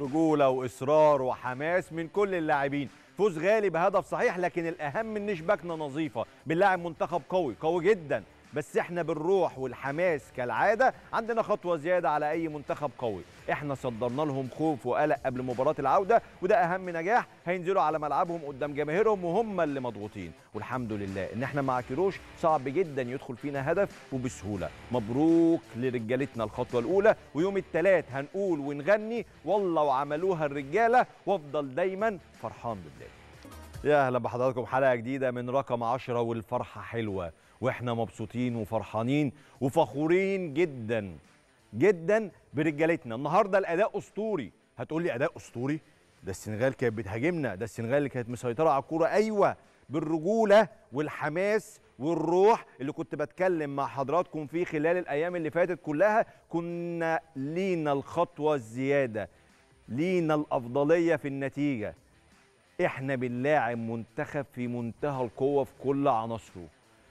رجولة وإصرار وحماس من كل اللاعبين. فوز غالي بهدف صحيح، لكن الأهم إن شباكنا نظيفة، بنلاعب منتخب قوي جدا، بس احنا بالروح والحماس كالعادة عندنا خطوة زيادة على أي منتخب قوي. احنا صدرنا لهم خوف وقلق قبل مباراة العودة، وده أهم نجاح. هينزلوا على ملعبهم قدام جماهيرهم وهم اللي مضغوطين، والحمد لله إن احنا مع كيروش صعب جدا يدخل فينا هدف وبسهولة. مبروك لرجالتنا الخطوة الأولى، ويوم الثلاث هنقول ونغني والله وعملوها الرجالة، وافضل دايما فرحان بالله. يا اهلا بحضراتكم حلقه جديده من رقم 10، والفرحه حلوه واحنا مبسوطين وفرحانين وفخورين جدا جدا برجالتنا. النهارده الاداء اسطوري. هتقول لي اداء اسطوري؟ ده السنغال كانت بتهاجمنا، ده السنغال اللي كانت مسيطره على الكوره. ايوه، بالرجوله والحماس والروح اللي كنت بتكلم مع حضراتكم فيه خلال الايام اللي فاتت كلها. كنا لينا الخطوه الزياده، لينا الافضليه في النتيجه. احنا بنلاعب منتخب في منتهى القوه في كل عناصره.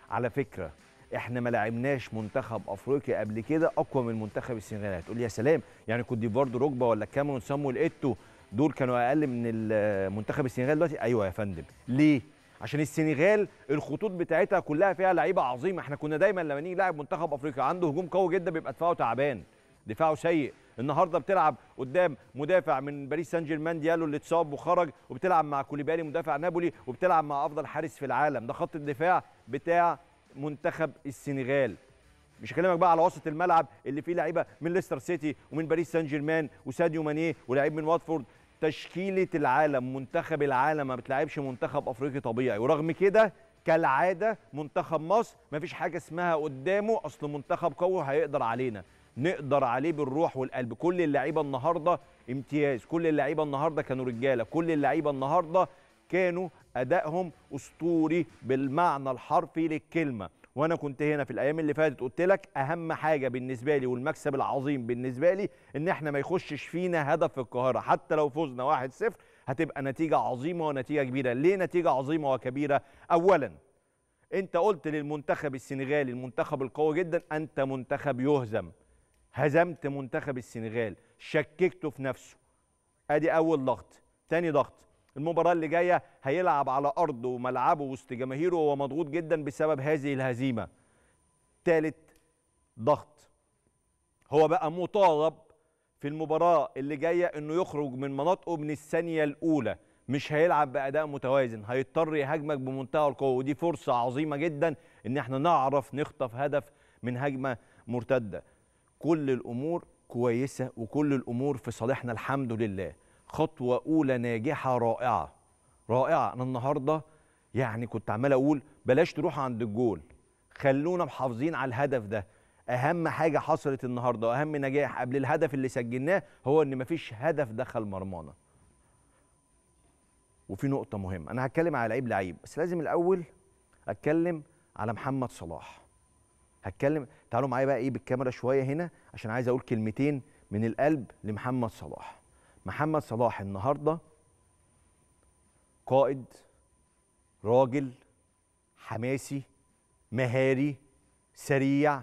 على فكره احنا ما لاعبناش منتخب افريقيا قبل كده اقوى من منتخب السنغال. هتقول لي يا سلام، يعني كوت ديفوار ركبه ولا الكاميرون سامويل ايتو دول كانوا اقل من منتخب السنغال دلوقتي؟ ايوه يا فندم. ليه؟ عشان السنغال الخطوط بتاعتها كلها فيها لعيبه عظيمه. احنا كنا دايما لما نيجي لاعب منتخب افريقيا عنده هجوم قوي جدا بيبقى دفاعه تعبان، دفاعه سيء. النهارده بتلعب قدام مدافع من باريس سان جيرمان ديالو اللي اتصاب وخرج، وبتلعب مع كوليبالي مدافع نابولي، وبتلعب مع افضل حارس في العالم. ده خط الدفاع بتاع منتخب السنغال. مش هكلمك بقى على وسط الملعب اللي فيه لعيبه من ليستر سيتي ومن باريس سان جيرمان وساديو ماني ولاعيب من واتفورد. تشكيله العالم، منتخب العالم ما بتلعبش منتخب افريقي طبيعي. ورغم كده كالعاده منتخب مصر ما فيش حاجه اسمها قدامه اصل منتخب قوي هيقدر علينا. نقدر عليه بالروح والقلب. كل اللعيبه النهارده امتياز، كل اللعيبه النهارده كانوا رجاله، كل اللعيبه النهارده كانوا ادائهم اسطوري بالمعنى الحرفي للكلمه. وانا كنت هنا في الايام اللي فاتت قلت لك اهم حاجه بالنسبه لي والمكسب العظيم بالنسبه لي ان احنا ما يخشش فينا هدف في القاهره. حتى لو فوزنا 1-0 هتبقى نتيجه عظيمه ونتيجه كبيره. ليه نتيجه عظيمه وكبيره؟ اولا انت قلت للمنتخب السنغالي المنتخب القوي جدا انت منتخب يهزم. هزمت منتخب السنغال، شككته في نفسه. ادي اول ضغط. تاني ضغط، المباراه اللي جايه هيلعب على ارضه وملعبه وسط جماهيره وهو مضغوط جدا بسبب هذه الهزيمه. تالت ضغط، هو بقى مطالب في المباراه اللي جايه انه يخرج من مناطقه من الثانيه الاولى. مش هيلعب باداء متوازن، هيضطر يهاجمك بمنتهى القوه. ودي فرصه عظيمه جدا ان احنا نعرف نخطف هدف من هجمه مرتده. كل الأمور كويسة وكل الأمور في صالحنا الحمد لله. خطوة أولى ناجحة رائعة رائعة. أنا النهاردة يعني كنت عمال أقول بلاش تروح عند الجول، خلونا محافظين على الهدف ده. أهم حاجة حصلت النهاردة وأهم نجاح قبل الهدف اللي سجلناه هو إن مفيش هدف دخل مرمانا. وفي نقطة مهمة، أنا هتكلم على لعيب لعيب، بس لازم الأول أتكلم على محمد صلاح. هتكلم، تعالوا معايا بقى بالكاميرا شويه هنا عشان عايز اقول كلمتين من القلب لمحمد صلاح. محمد صلاح النهارده قائد، راجل حماسي، مهاري، سريع،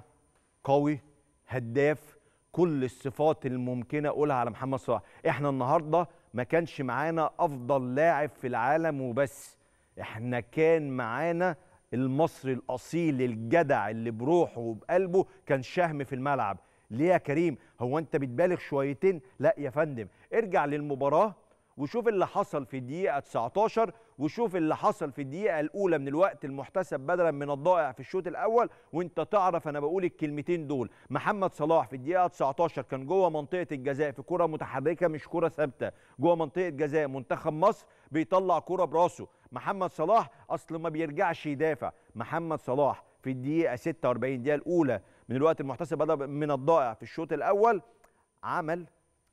قوي، هداف، كل الصفات الممكنه اقولها على محمد صلاح. احنا النهارده ما كانش معانا افضل لاعب في العالم وبس، احنا كان معانا المصري الأصيل الجدع اللي بروحه وبقلبه كان شهم في الملعب. ليه يا كريم؟ هو أنت بتبالغ شويتين؟ لا يا فندم، ارجع للمباراة وشوف اللي حصل في الدقيقة 19 وشوف اللي حصل في الدقيقة الأولى من الوقت المحتسب بدلا من الضائع في الشوط الأول، وأنت تعرف أنا بقول الكلمتين دول. محمد صلاح في الدقيقة 19 كان جوه منطقة الجزاء في كرة متحركة مش كرة ثابتة، جوه منطقة جزاء منتخب مصر بيطلع كرة براسه. محمد صلاح أصل ما بيرجعش يدافع. محمد صلاح في الدقيقة 46 دقيقة الأولى من الوقت المحتسب بدلا من الضائع في الشوط الأول عمل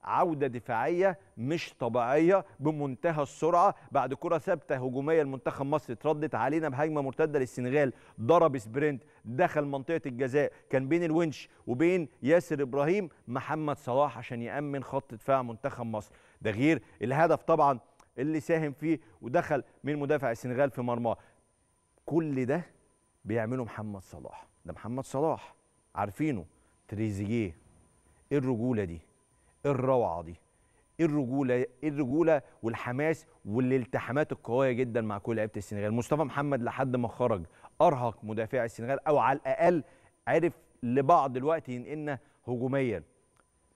عودة دفاعية مش طبيعية بمنتهى السرعة بعد كرة ثابتة هجومية لمنتخب مصر اتردت علينا بهجمة مرتدة للسنغال. ضرب سبرنت، دخل منطقة الجزاء، كان بين الونش وبين ياسر إبراهيم محمد صلاح عشان يأمن خط دفاع منتخب مصر. ده غير الهدف طبعا اللي ساهم فيه ودخل من مدافع السنغال في مرماه. كل ده بيعمله محمد صلاح. ده محمد صلاح عارفينه تريزيجيه. ايه الرجولة دي؟ الروعة دي، الرجوله والحماس والالتحامات القويه جدا مع كل لعيبه السنغال. مصطفى محمد لحد ما خرج ارهق مدافع السنغال او على الاقل عرف لبعض الوقت ينقلنا هجوميا.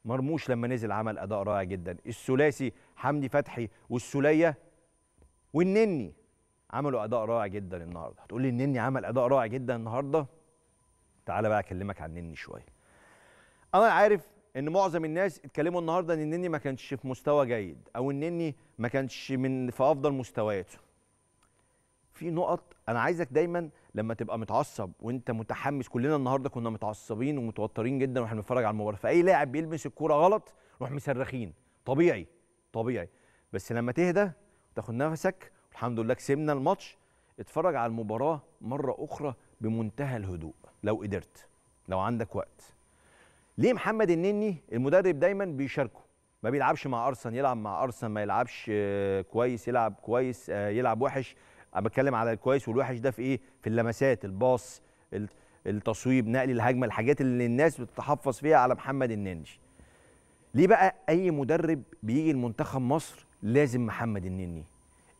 مرموش لما نزل عمل اداء رائع جدا، الثلاثي حمدي فتحي والسولية والنني عملوا اداء رائع جدا النهارده. هتقول لي النني عمل اداء رائع جدا النهارده؟ تعالى بقى اكلمك عن النني شويه. انا عارف ان معظم الناس اتكلموا النهارده ان النني ما كانش في مستوى جيد او النني ما كانش في افضل مستوياته. في نقط انا عايزك دايما لما تبقى متعصب وانت متحمس، كلنا النهارده كنا متعصبين ومتوترين جدا واحنا بنتفرج على المباراه، فاي لاعب بيلمس الكوره غلط نروح مصرخين، طبيعي طبيعي. بس لما تهدى وتاخد نفسك، الحمد لله كسبنا الماتش، اتفرج على المباراه مره اخرى بمنتهى الهدوء لو قدرت، لو عندك وقت. ليه محمد النني المدرب دايما بيشاركه؟ ما بيلعبش مع أرسن، يلعب مع أرسن، ما يلعبش كويس يلعب كويس، يلعب وحش. انا بتكلم على الكويس والوحش ده في ايه؟ في اللمسات، الباص، التصويب، نقل الهجمه، الحاجات اللي الناس بتتحفظ فيها على محمد النني. ليه بقى اي مدرب بيجي لمنتخب مصر لازم محمد النني؟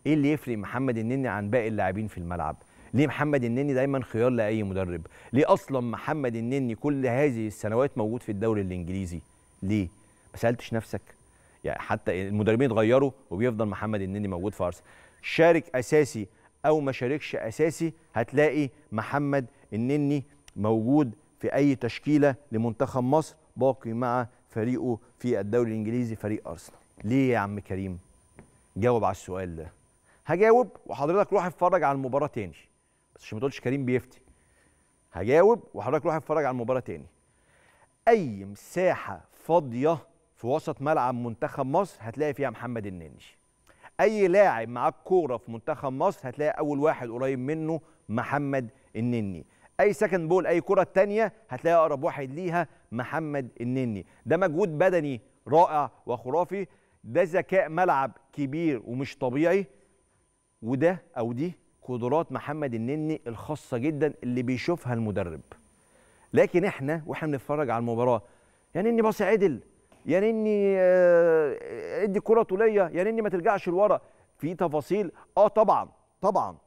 ايه اللي يفرق محمد النني عن باقي اللاعبين في الملعب؟ ليه محمد النني دايما خيار لاي مدرب؟ ليه اصلا محمد النني كل هذه السنوات موجود في الدوري الانجليزي؟ ليه؟ ما سالتش نفسك؟ يعني حتى المدربين اتغيروا وبيفضل محمد النني موجود في ارسنال. شارك اساسي او ما شاركش اساسي هتلاقي محمد النني موجود في اي تشكيله لمنتخب مصر، باقي مع فريقه في الدوري الانجليزي فريق ارسنال. ليه يا عم كريم؟ جاوب على السؤال ده. هجاوب وحضرتك روح اتفرج على المباراه تاني، بس عشان ما تقولش كريم بيفتي. هجاوب وحضرتك روح اتفرج على المباراه تاني. اي مساحه فاضيه في وسط ملعب منتخب مصر هتلاقي فيها محمد النني. اي لاعب معاه الكوره في منتخب مصر هتلاقي اول واحد قريب منه محمد النني. اي سكند بول، اي كره تانية هتلاقي اقرب واحد ليها محمد النني. ده مجهود بدني رائع وخرافي، ده ذكاء ملعب كبير ومش طبيعي، وده او دي قدرات محمد النني الخاصه جدا اللي بيشوفها المدرب. لكن احنا واحنا بنتفرج على المباراه يا نني باص عدل، يا نني ادي كره طوليه، يا نني ما ترجعش لورا، في تفاصيل. طبعا طبعا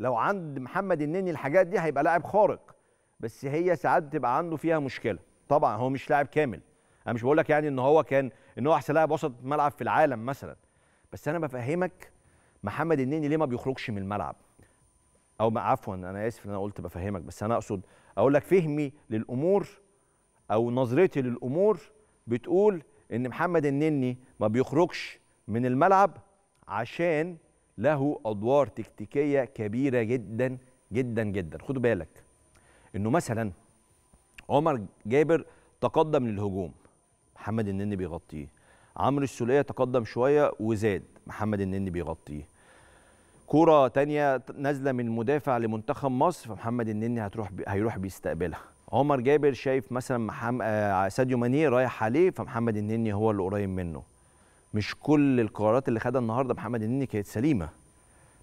لو عند محمد النني الحاجات دي هيبقى لاعب خارق، بس هي ساعات بتبقى عنده فيها مشكله. طبعا هو مش لاعب كامل، انا مش بقول لك يعني ان هو احسن لاعب وسط ملعب في العالم مثلا، بس انا بفهمك محمد النني ليه ما بيخرجش من الملعب. او عفوا انا اسف ان انا قلت بفهمك، بس انا اقصد اقول لك فهمي للامور او نظرتي للامور بتقول ان محمد النني ما بيخرجش من الملعب عشان له ادوار تكتيكيه كبيره جدا جدا جدا. خدوا بالك انه مثلا عمر جابر تقدم للهجوم، محمد النني بيغطيه. عمرو السولية تقدم شويه وزاد، محمد النني بيغطيه. كرة تانية نازلة من مدافع لمنتخب مصر فمحمد النني هيروح بيستقبلها. عمر جابر شايف مثلا ساديو ماني رايح عليه فمحمد النني هو اللي قريب منه. مش كل القرارات اللي خدها النهارده محمد النني كانت سليمة،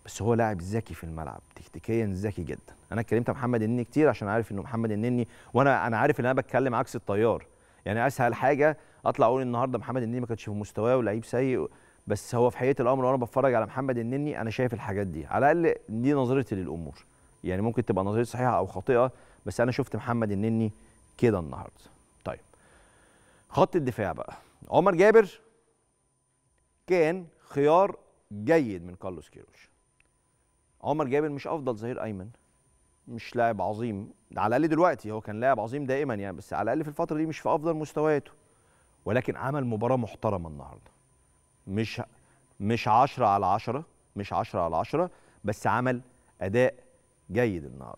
بس هو لاعب ذكي في الملعب، تكتيكيا ذكي جدا. انا اتكلمت عن محمد النني كتير عشان عارف انه محمد النني، وانا عارف ان انا بتكلم عكس التيار. يعني اسهل حاجة اطلع اقول النهارده محمد النني ما كانش في مستواه ولاعيب سيء، بس هو في حقيقه الامر وانا بتفرج على محمد النني انا شايف الحاجات دي، على الاقل دي نظرتي للامور. يعني ممكن تبقى نظرتي صحيحه او خاطئه، بس انا شفت محمد النني كده النهارده. طيب خط الدفاع بقى، عمر جابر كان خيار جيد من كارلوس كيروش. عمر جابر مش افضل ظهير ايمن، مش لاعب عظيم على الاقل دلوقتي، هو كان لاعب عظيم دائما يعني، بس على الاقل في الفتره دي مش في افضل مستوياته، ولكن عمل مباراه محترمه النهارده. مش 10 على 10، مش 10 على 10، بس عمل أداء جيد النهارده.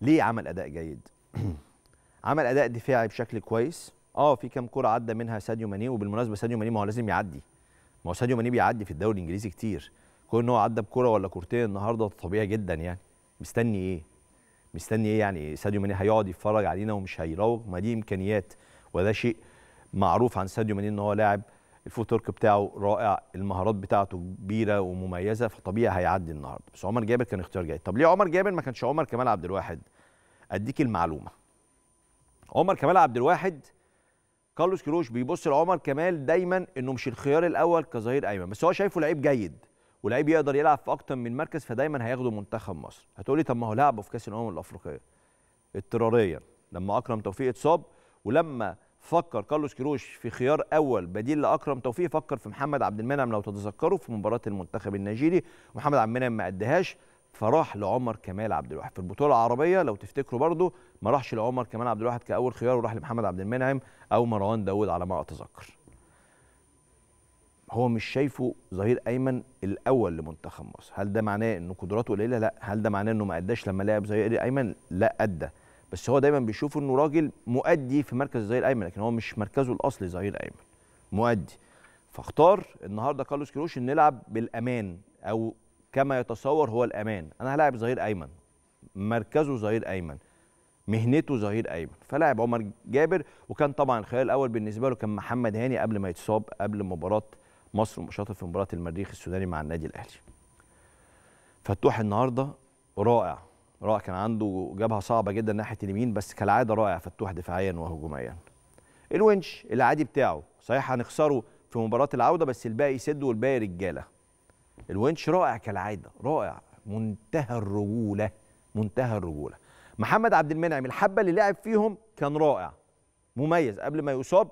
ليه عمل أداء جيد؟ عمل أداء دفاعي بشكل كويس، في كام كورة عدى منها ساديو ماني، وبالمناسبة ساديو ماني ما هو لازم يعدي، ما هو ساديو ماني بيعدي في الدوري الإنجليزي كتير، كون إن هو عدى بكورة ولا كورتين النهارده طبيعي جدا يعني، مستني إيه؟ مستني إيه يعني؟ ساديو ماني هيقعد يتفرج علينا ومش هيراوغ، ما دي إمكانيات وده شيء معروف عن ساديو ماني ان هو لاعب الفوتورك بتاعه رائع، المهارات بتاعته كبيره ومميزه، فطبيعي هيعدي النهارده، بس عمر جابر كان اختيار جيد. طب ليه عمر جابر ما كانش عمر كمال عبد الواحد؟ اديك المعلومه. عمر كمال عبد الواحد كارلوس كيروش بيبص لعمر كمال دايما انه مش الخيار الاول كظهير ايمن، بس هو شايفه لعيب جيد ولعيب يقدر يلعب في اكتر من مركز، فدايما هياخده منتخب مصر. هتقولي طب ما هو لعبه في كاس الامم الافريقيه اضطراريا لما اكرم توفيق اتصاب، ولما فكر كارلوس كيروش في خيار اول بديل لاكرم توفيق فكر في محمد عبد المنعم لو تتذكروا في مباراه المنتخب النيجيري، محمد عبد المنعم ما ادهاش فراح لعمر كمال عبد الواحد. في البطوله العربيه لو تفتكروا برضه ما راحش لعمر كمال عبد الواحد كاول خيار وراح لمحمد عبد المنعم او مروان داوود على ما اتذكر. هو مش شايفه ظهير ايمن الاول لمنتخب مصر. هل ده معناه انه قدراته قليله؟ لا. هل ده معناه انه ما اداش لما لعب ظهير ايمن؟ لا ادى، بس هو دايما بيشوف انه راجل مؤدي في مركز الظهير الايمن، لكن هو مش مركزه الاصلي ظهير ايمن مؤدي. فاختار النهارده كارلوس كيروش ان نلعب بالامان او كما يتصور هو الامان، انا هلاعب ظهير ايمن مركزه ظهير ايمن مهنته ظهير ايمن، فلاعب عمر جابر. وكان طبعا الخيار الاول بالنسبه له كان محمد هاني قبل ما يتصاب قبل مباراه مصر ومشاطر في مباراه المريخ السوداني مع النادي الاهلي. فتوح النهارده رائع رائع، كان عنده جبهه صعبه جدا ناحيه اليمين بس كالعاده رائع فتوح دفاعيا وهجوميا. الونش العادي بتاعه صحيح هنخسره في مباراه العوده بس الباقي يسد والباقي رجاله. الونش رائع كالعاده رائع منتهى الرجوله منتهى الرجوله. محمد عبد المنعم الحبه اللي لعب فيهم كان رائع مميز قبل ما يصاب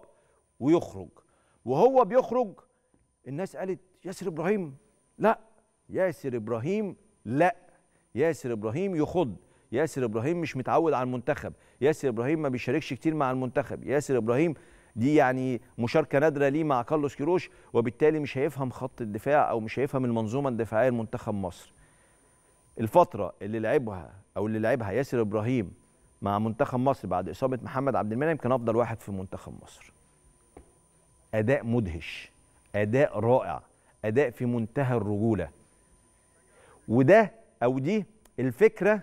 ويخرج، وهو بيخرج الناس قالت ياسر ابراهيم لا، ياسر ابراهيم لا، ياسر ابراهيم يخض، ياسر ابراهيم مش متعود على المنتخب، ياسر ابراهيم ما بيشاركش كتير مع المنتخب، ياسر ابراهيم دي يعني مشاركه نادره ليه مع كارلوس كيروش وبالتالي مش هيفهم خط الدفاع او مش هيفهم المنظومه الدفاعيه لمنتخب مصر. الفتره اللي لعبها او اللي لعبها ياسر ابراهيم مع منتخب مصر بعد اصابه محمد عبد المنعم كان افضل واحد في منتخب مصر. اداء مدهش، اداء رائع، اداء في منتهى الرجوله. وده او دي الفكره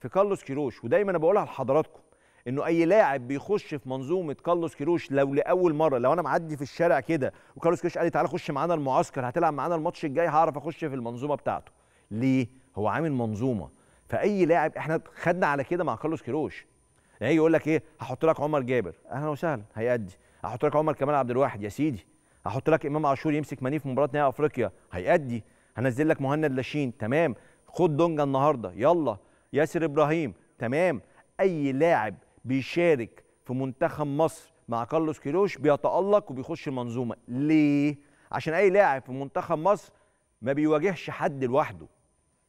في كارلوس كيروش، ودايما انا بقولها لحضراتكم انه اي لاعب بيخش في منظومه كارلوس كيروش لو لاول مره، لو انا معدي في الشارع كده وكارلوس كيروش قال لي تعالى خش معانا المعسكر هتلعب معانا الماتش الجاي هعرف اخش في المنظومه بتاعته. ليه؟ هو عامل منظومه. فاي لاعب احنا خدنا على كده مع كارلوس كيروش. يعني يقول لك ايه؟ هحط لك عمر جابر، اهلا وسهلا هيأدي، هحط لك عمر كمال عبد الواحد يا سيدي، هحط لك امام عاشور يمسك ماني في مباراه نهائي افريقيا هيأدي، هنزل لك مهند لاشين تمام، خد دونجا النهارده يلا، ياسر ابراهيم تمام. اي لاعب بيشارك في منتخب مصر مع كارلوس كيروش بيتألق وبيخش المنظومه. ليه؟ عشان اي لاعب في منتخب مصر ما بيواجهش حد لوحده،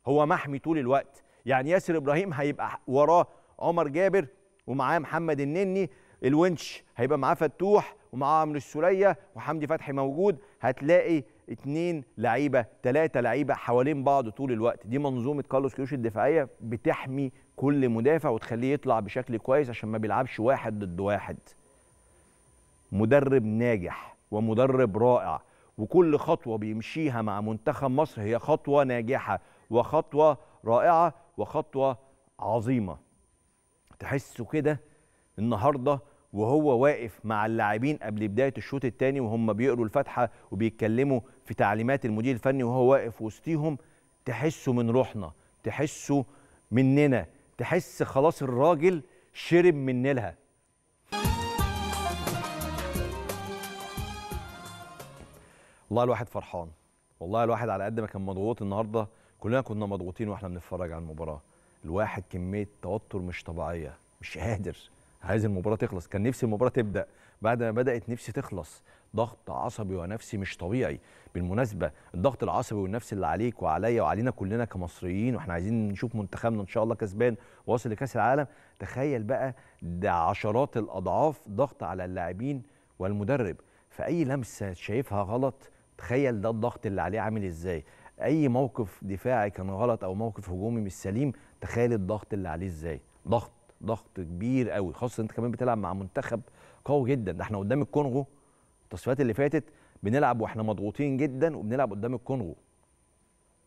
هو محمي طول الوقت. يعني ياسر ابراهيم هيبقى وراه عمر جابر ومعاه محمد النني، الونش هيبقى معاه فتوح ومعاه عمرو السولية وحمدي فتحي موجود، هتلاقي اتنين لعيبه تلاتة لعيبه حوالين بعض طول الوقت. دي منظومه كارلوس كيروش الدفاعيه، بتحمي كل مدافع وتخليه يطلع بشكل كويس عشان ما بيلعبش واحد ضد واحد. مدرب ناجح ومدرب رائع، وكل خطوه بيمشيها مع منتخب مصر هي خطوه ناجحه وخطوه رائعه وخطوه عظيمه. تحسوا كده النهارده وهو واقف مع اللاعبين قبل بدايه الشوط الثاني وهم بيقروا الفاتحه وبيتكلموا في تعليمات المدير الفني وهو واقف وسطيهم، تحسوا من روحنا، تحسوا مننا، تحس خلاص الراجل شرب من نيلها. والله الواحد فرحان، والله الواحد على قد ما كان مضغوط النهارده كلنا كنا مضغوطين واحنا بنتفرج على المباراه. الواحد كميه توتر مش طبيعيه، مش قادر، عايز المباراه تخلص، كان نفسي المباراه تبدا، بعد ما بدات نفسي تخلص. ضغط عصبي ونفسي مش طبيعي. بالمناسبه الضغط العصبي والنفسي اللي عليك وعليا وعلينا كلنا كمصريين واحنا عايزين نشوف منتخبنا ان شاء الله كسبان واصل لكاس العالم، تخيل بقى ده عشرات الاضعاف ضغط على اللاعبين والمدرب، فاي لمسه شايفها غلط تخيل ده الضغط اللي عليه عامل ازاي، اي موقف دفاعي كان غلط او موقف هجومي مش سليم تخيل الضغط اللي عليه ازاي. ضغط كبير قوي، خاصه انت كمان بتلعب مع منتخب قوي جدا. ده احنا قدام الكونغو التصفيات اللي فاتت بنلعب واحنا مضغوطين جدا وبنلعب قدام الكونغو،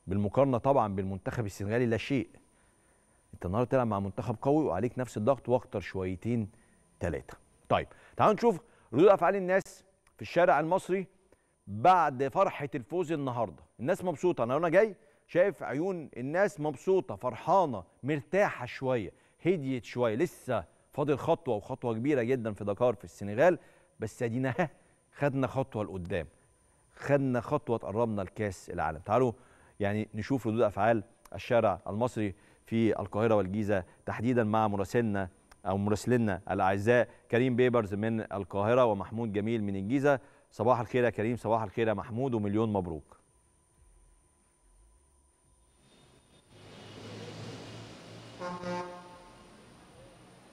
بالمقارنه طبعا بالمنتخب السنغالي لا شيء. انت النهارده بتلعب مع منتخب قوي وعليك نفس الضغط واكتر شويتين ثلاثه. طيب تعالوا نشوف ردود افعال الناس في الشارع المصري بعد فرحه الفوز النهارده. الناس مبسوطه، انا جاي شايف عيون الناس مبسوطه فرحانه مرتاحه شويه، هديت شويه، لسه فاضل خطوه وخطوه كبيره جدا في دكار في السنغال، بس ادينا خدنا خطوه لقدام، خدنا خطوه تقربنا لكاس العالم. تعالوا يعني نشوف ردود افعال الشارع المصري في القاهره والجيزه تحديدا مع مراسلنا او مراسلينا الاعزاء كريم بيبرز من القاهره ومحمود جميل من الجيزه. صباح الخير يا كريم، صباح الخير يا محمود، ومليون مبروك.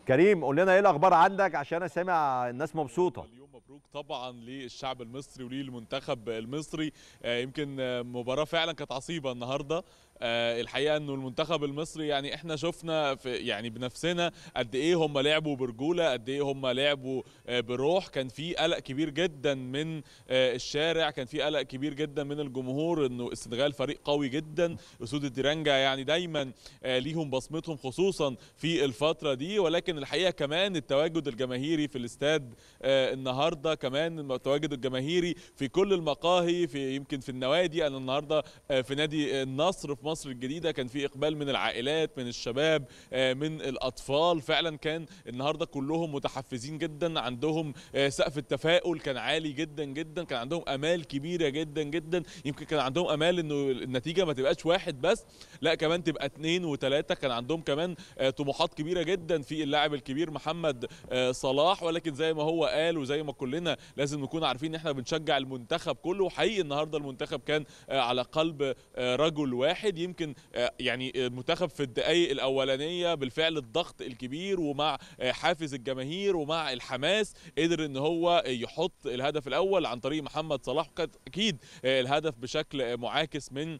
كريم قول لنا ايه الاخبار عندك عشان انا سامع الناس مبسوطه. مبروك طبعا للشعب المصري وللمنتخب المصري. يمكن مباراه فعلا كانت عصيبه النهارده. الحقيقه انه المنتخب المصري يعني احنا شفنا يعني بنفسنا قد ايه هم لعبوا برجوله، قد ايه هم لعبوا بروح. كان في قلق كبير جدا من الشارع، كان في قلق كبير جدا من الجمهور انه السنغال فريق قوي جدا. اسود الديرانجا يعني دايما ليهم بصمتهم خصوصا في الفتره دي، ولكن الحقيقه كمان التواجد الجماهيري في الاستاد النهارده، كمان التواجد الجماهيري في كل المقاهي، في يمكن في النوادي. انا النهارده في نادي النصر في مصر الجديدة كان في إقبال من العائلات، من الشباب، من الأطفال. فعلا كان النهاردة كلهم متحفزين جدا، عندهم سقف التفاؤل كان عالي جدا جدا، كان عندهم آمال كبيرة جدا جدا. يمكن كان عندهم آمال إنه النتيجة ما تبقاش واحد بس، لا كمان تبقى 2 و3. كان عندهم كمان طموحات كبيرة جدا في اللاعب الكبير محمد صلاح، ولكن زي ما هو قال وزي ما كلنا لازم نكون عارفين إن إحنا بنشجع المنتخب كله. وحقيقي النهاردة المنتخب كان على قلب رجل واحد. يمكن يعني المنتخب في الدقائق الاولانيه بالفعل الضغط الكبير ومع حافز الجماهير ومع الحماس قدر ان هو يحط الهدف الاول عن طريق محمد صلاح، وكان اكيد الهدف بشكل معاكس من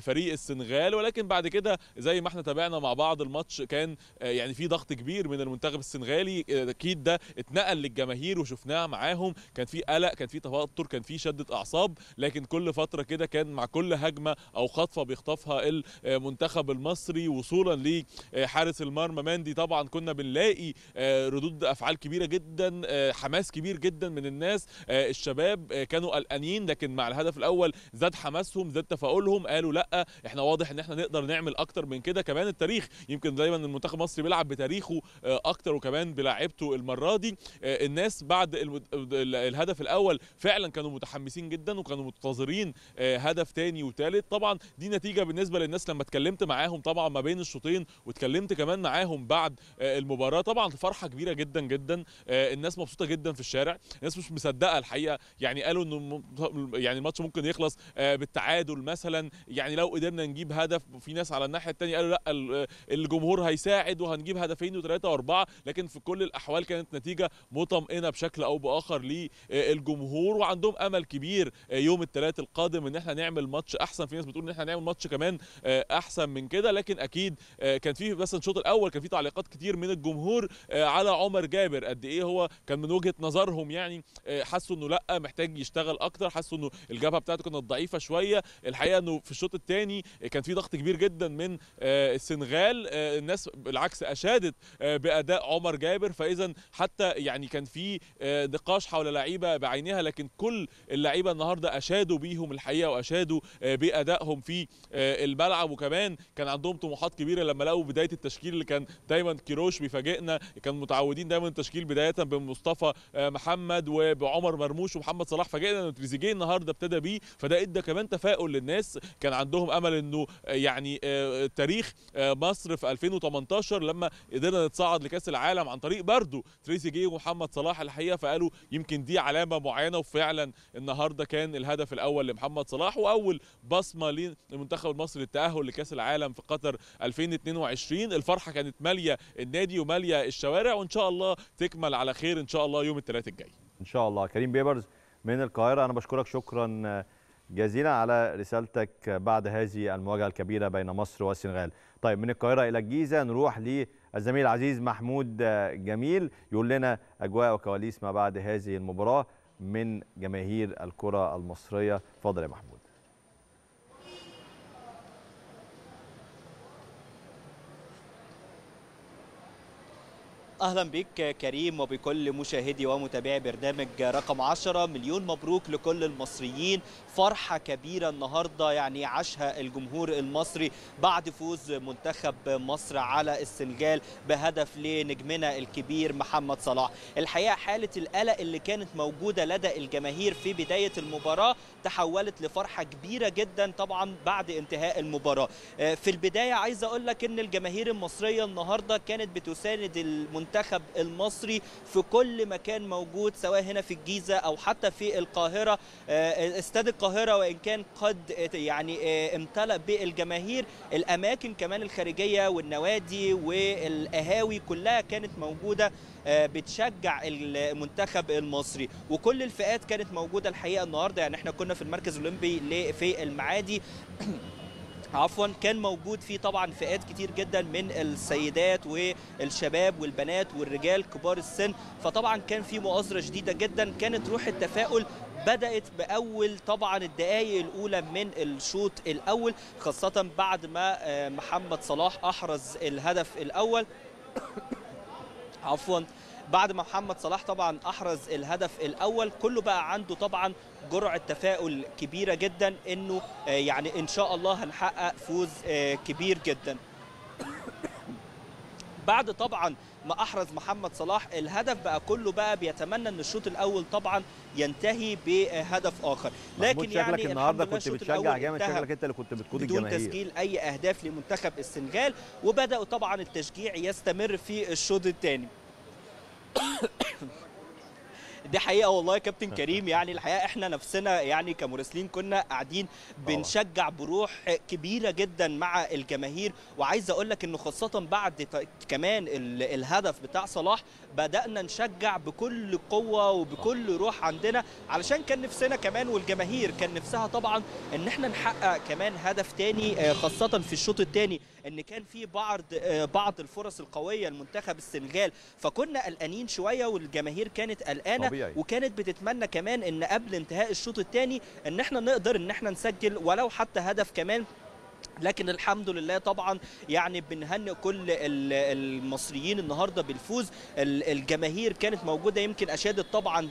فريق السنغال. ولكن بعد كده زي ما احنا تابعنا مع بعض الماتش كان يعني في ضغط كبير من المنتخب السنغالي، اكيد ده اتنقل للجماهير وشفناها معاهم. كان في قلق، كان في توتر، كان في شده اعصاب، لكن كل فتره كده كان مع كل هجمه او خطفه بيخطفها المنتخب المصري وصولا لحارس المرمى مندي. طبعا كنا بنلاقي ردود افعال كبيره جدا، حماس كبير جدا من الناس. الشباب كانوا قلقانين، لكن مع الهدف الاول زاد حماسهم، زاد تفاؤلهم، قالوا لا احنا واضح ان احنا نقدر نعمل اكتر من كده. كمان التاريخ، يمكن دايما المنتخب المصري بيلعب بتاريخه اكتر وكمان بلاعبته المره دي. الناس بعد الهدف الاول فعلا كانوا متحمسين جدا وكانوا منتظرين هدف تاني وتالت. طبعا دي نتيجه بالنسبه للناس لما اتكلمت معاهم طبعا ما بين الشوطين، واتكلمت كمان معاهم بعد المباراه. طبعا فرحه كبيره جدا جدا، الناس مبسوطه جدا في الشارع، الناس مش مصدقه الحقيقه. يعني قالوا انه يعني الماتش ممكن يخلص بالتعادل مثلا، يعني لو قدرنا نجيب هدف. في ناس على الناحيه الثانيه قالوا لا الجمهور هيساعد وهنجيب 2 و3 و4. لكن في كل الاحوال كانت نتيجه مطمئنه بشكل او باخر للجمهور، وعندهم امل كبير يوم الثلاث القادم ان احنا نعمل ماتش احسن. في ناس بتقول ان احنا نعمل ماتش كمان احسن من كده، لكن اكيد كان في مثلا الشوط الاول كان في تعليقات كتير من الجمهور على عمر جابر، قد ايه هو كان من وجهه نظرهم يعني حسوا انه لا محتاج يشتغل اكتر، حسوا انه الجبهه بتاعته كانت ضعيفه شويه. الحقيقه انه في الشوط الثاني كان في ضغط كبير جدا من السنغال، الناس بالعكس اشادت باداء عمر جابر. فاذا حتى يعني كان في نقاش حول لعيبه بعينها، لكن كل اللعيبه النهارده اشادوا بيهم الحقيقه واشادوا بادائهم في الملعب. وكمان كان عندهم طموحات كبيره لما لقوا بدايه التشكيل اللي كان دايما كيروش بيفاجئنا. كان متعودين دايما التشكيل بدايه بمصطفى محمد وبعمر مرموش ومحمد صلاح، فاجئنا انه تريزيجيه النهارده ابتدى بيه، فده ادى كمان تفاؤل للناس. كان عندهم امل انه يعني تاريخ مصر في 2018 لما قدرنا نتصعد لكاس العالم عن طريق برضو تريزيجيه ومحمد صلاح الحقيقه، فقالوا يمكن دي علامه معينه. وفعلا النهارده كان الهدف الاول لمحمد صلاح واول بصمه للمنتخب المصري للتأهل لكأس العالم في قطر 2022. الفرحة كانت مالية النادي ومالية الشوارع، وإن شاء الله تكمل على خير إن شاء الله يوم الثلاثاء الجاي إن شاء الله. كريم بيبرز من القاهرة، أنا بشكرك شكرا جزيلا على رسالتك بعد هذه المواجهة الكبيرة بين مصر والسنغال. طيب من القاهرة إلى الجيزة نروح للزميل العزيز محمود جميل يقول لنا أجواء وكواليس ما بعد هذه المباراة من جماهير الكرة المصرية. اتفضل يا محمود. اهلا بك كريم وبكل مشاهدي ومتابعي برنامج رقم 10. مليون مبروك لكل المصريين، فرحة كبيرة النهاردة يعني عاشها الجمهور المصري بعد فوز منتخب مصر على السنغال بهدف لنجمنا الكبير محمد صلاح. الحقيقة حالة القلق اللي كانت موجودة لدى الجماهير في بداية المباراة تحولت لفرحة كبيرة جدا طبعا بعد انتهاء المباراة. في البداية عايز اقول لك ان الجماهير المصرية النهاردة كانت بتساند المنتخب المصري في كل مكان موجود، سواء هنا في الجيزة او حتى في القاهرة. استاد القاهرة وان كان قد يعني امتلأ بالجماهير، الاماكن كمان الخارجية والنوادي والقهاوي كلها كانت موجودة بتشجع المنتخب المصري، وكل الفئات كانت موجودة الحقيقة النهاردة. يعني احنا كنا في المركز الاولمبي في المعادي عفوا، كان موجود فيه طبعا فئات كتير جدا من السيدات والشباب والبنات والرجال كبار السن، فطبعا كان في مؤازرة شديدة جدا. كانت روح التفاؤل بدأت بأول طبعا الدقائق الأولى من الشوط الأول، خاصة بعد ما محمد صلاح أحرز الهدف الأول عفوا بعد ما محمد صلاح طبعا أحرز الهدف الأول، كله بقى عنده طبعا جرعة تفاؤل كبيرة جدا انه يعني ان شاء الله هنحقق فوز كبير جدا. بعد طبعا ما أحرز محمد صلاح الهدف بقى كله بقى بيتمنى ان الشوط الأول طبعا ينتهي بهدف آخر، لكن يعني شكلك النهارده كنت بتشجع جامد، شكلك انت اللي كنت بتقود الجماهير بدون تسجيل اي اهداف لمنتخب السنغال، وبدأوا طبعا التشجيع يستمر في الشوط الثاني. دي حقيقة والله يا كابتن كريم، يعني الحقيقة احنا نفسنا يعني كمراسلين كنا قاعدين بنشجع بروح كبيرة جدا مع الجماهير. وعايز اقول لك انه خاصة بعد كمان الهدف بتاع صلاح بدأنا نشجع بكل قوة وبكل روح عندنا، علشان كان نفسنا كمان والجماهير كان نفسها طبعا ان احنا نحقق كمان هدف تاني، خاصة في الشوط التاني ان كان في بعض الفرص القوية لمنتخب السنغال، فكنا قلقانين شوية والجماهير كانت قلقانة وكانت بتتمنى كمان ان قبل انتهاء الشوط الثاني ان احنا نقدر ان احنا نسجل ولو حتى هدف كمان. لكن الحمد لله طبعا يعني بنهنئ كل المصريين النهارده بالفوز. الجماهير كانت موجوده، يمكن اشادت طبعا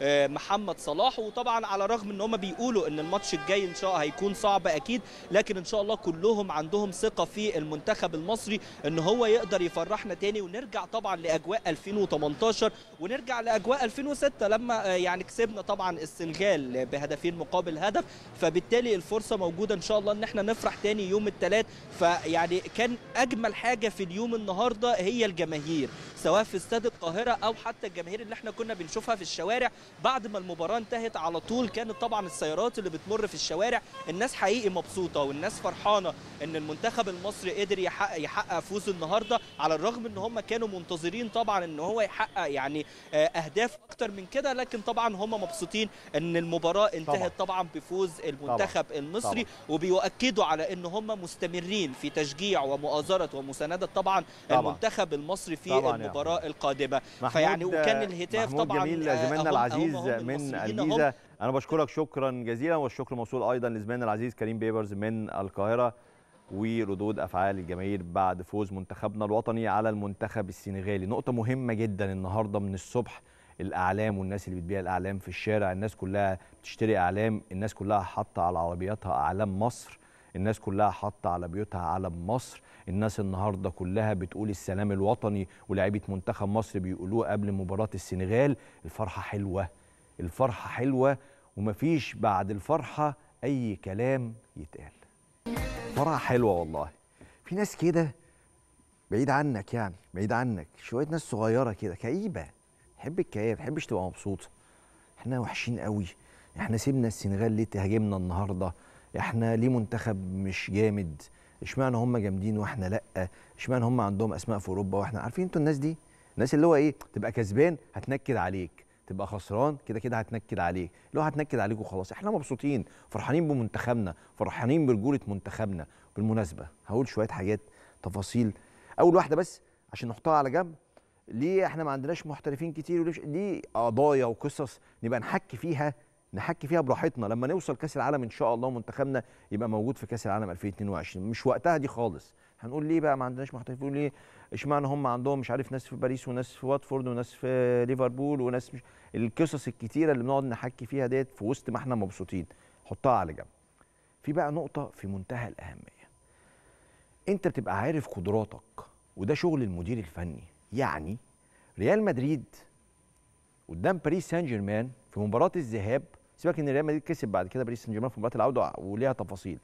بمحمد صلاح، وطبعا على الرغم ان هم بيقولوا ان الماتش الجاي ان شاء الله هيكون صعب اكيد، لكن ان شاء الله كلهم عندهم ثقه في المنتخب المصري ان هو يقدر يفرحنا تاني، ونرجع طبعا لاجواء 2018 ونرجع لاجواء 2006 لما يعني كسبنا طبعا السنغال بهدفين مقابل هدف، فبالتالي الفرصه موجوده ان شاء الله ان احنا نفرح تاني يوم الثلاث. فيعني كان اجمل حاجه في اليوم النهارده هي الجماهير، سواء في استاد القاهره او حتى الجماهير اللي احنا كنا بنشوفها في الشوارع بعد ما المباراه انتهت على طول. كانت طبعا السيارات اللي بتمر في الشوارع، الناس حقيقي مبسوطه والناس فرحانه ان المنتخب المصري قدر يحقق فوز النهارده، على الرغم ان هم كانوا منتظرين طبعا ان هو يحقق يعني اهداف اكتر من كده، لكن طبعا هم مبسوطين ان المباراه انتهت طبعا بفوز المنتخب المصري، وبيؤكدوا على ان هم مستمرين في تشجيع ومؤازرة ومساندة طبعا المنتخب المصري في المباراة القادمة. فيعني وكان الهتاف طبعا جميل زميلنا العزيز من الجيزة، انا بشكرك شكرا جزيلا، والشكر موصول ايضا لزميلنا العزيز كريم بيبرز من القاهرة، وردود افعال الجماهير بعد فوز منتخبنا الوطني على المنتخب السنغالي. نقطة مهمة جدا النهارده من الصبح، الاعلام والناس اللي بتبيع الاعلام في الشارع، الناس كلها بتشتري اعلام، الناس كلها حاطة على عربياتها اعلام مصر، الناس كلها حاطه على بيوتها علم مصر، الناس النهارده كلها بتقول السلام الوطني، ولاعيبه منتخب مصر بيقولوه قبل مباراه السنغال. الفرحه حلوه، الفرحه حلوه، ومفيش بعد الفرحه اي كلام يتقال. فرحه حلوه والله. في ناس كده بعيد عنك، يعني بعيد عنك شويه، ناس صغيره كده كئيبه، تحب الكآبة، ما تحبش تبقى مبسوطه. احنا وحشين قوي، احنا سيبنا السنغال ليه تهاجمنا النهارده؟ احنا ليه منتخب مش جامد؟ اشمعنى هم جامدين واحنا لا؟ اشمعنى هم عندهم اسماء في اوروبا واحنا عارفين؟ انتوا الناس دي، الناس اللي هو ايه، تبقى كسبان هتنكد عليك، تبقى خسران كده كده هتنكد عليك، اللي هو هتنكد عليك وخلاص. احنا مبسوطين، فرحانين بمنتخبنا، فرحانين برجوله منتخبنا. بالمناسبه هقول شويه حاجات تفاصيل، اول واحده بس عشان نحطها على جنب، ليه احنا ما عندناش محترفين كتير، وليه ليه قضايا وقصص نبقى نحكي فيها براحتنا لما نوصل كاس العالم ان شاء الله، منتخبنا يبقى موجود في كاس العالم 2022، مش وقتها دي خالص. هنقول ليه بقى ما عندناش محترفين؟ ليه اشمعنى هم عندهم مش عارف ناس في باريس وناس في واتفورد وناس في ليفربول وناس القصص الكتيره اللي بنقعد نحكي فيها ديت في وسط ما احنا مبسوطين. حطها على جنب. في بقى نقطه في منتهى الاهميه. انت بتبقى عارف قدراتك، وده شغل المدير الفني. يعني ريال مدريد قدام باريس سان جيرمان في مباراه الذهاب، سيبك ان ريال مدريد كسب بعد كده باريس سان جيرمان في مباراه العوده وليها تفاصيل.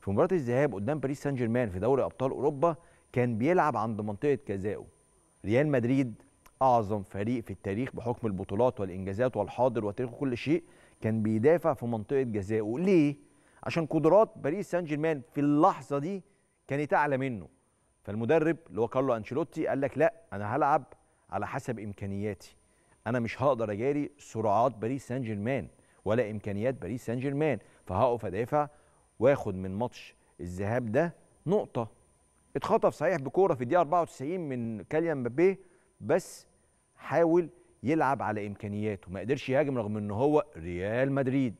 في مباراه الذهاب قدام باريس سان جيرمان في دوري ابطال اوروبا كان بيلعب عند منطقه جزائه. ريال مدريد اعظم فريق في التاريخ بحكم البطولات والانجازات والحاضر وتاريخ كل شيء، كان بيدافع في منطقه جزائه. ليه؟ عشان قدرات باريس سان جيرمان في اللحظه دي كانت اعلى منه. فالمدرب اللي هو كارلو انشيلوتي قال لك لا، انا هلعب على حسب امكانياتي. انا مش هقدر اجاري سرعات باريس سان جيرمان ولا امكانيات باريس سان جيرمان، فهقف ادافع واخد من ماتش الذهاب ده نقطه. اتخطف صحيح بكوره في الدقيقه 94 من كيليان مبابي، بس حاول يلعب على امكانياته، ما قدرش يهاجم رغم ان هو ريال مدريد.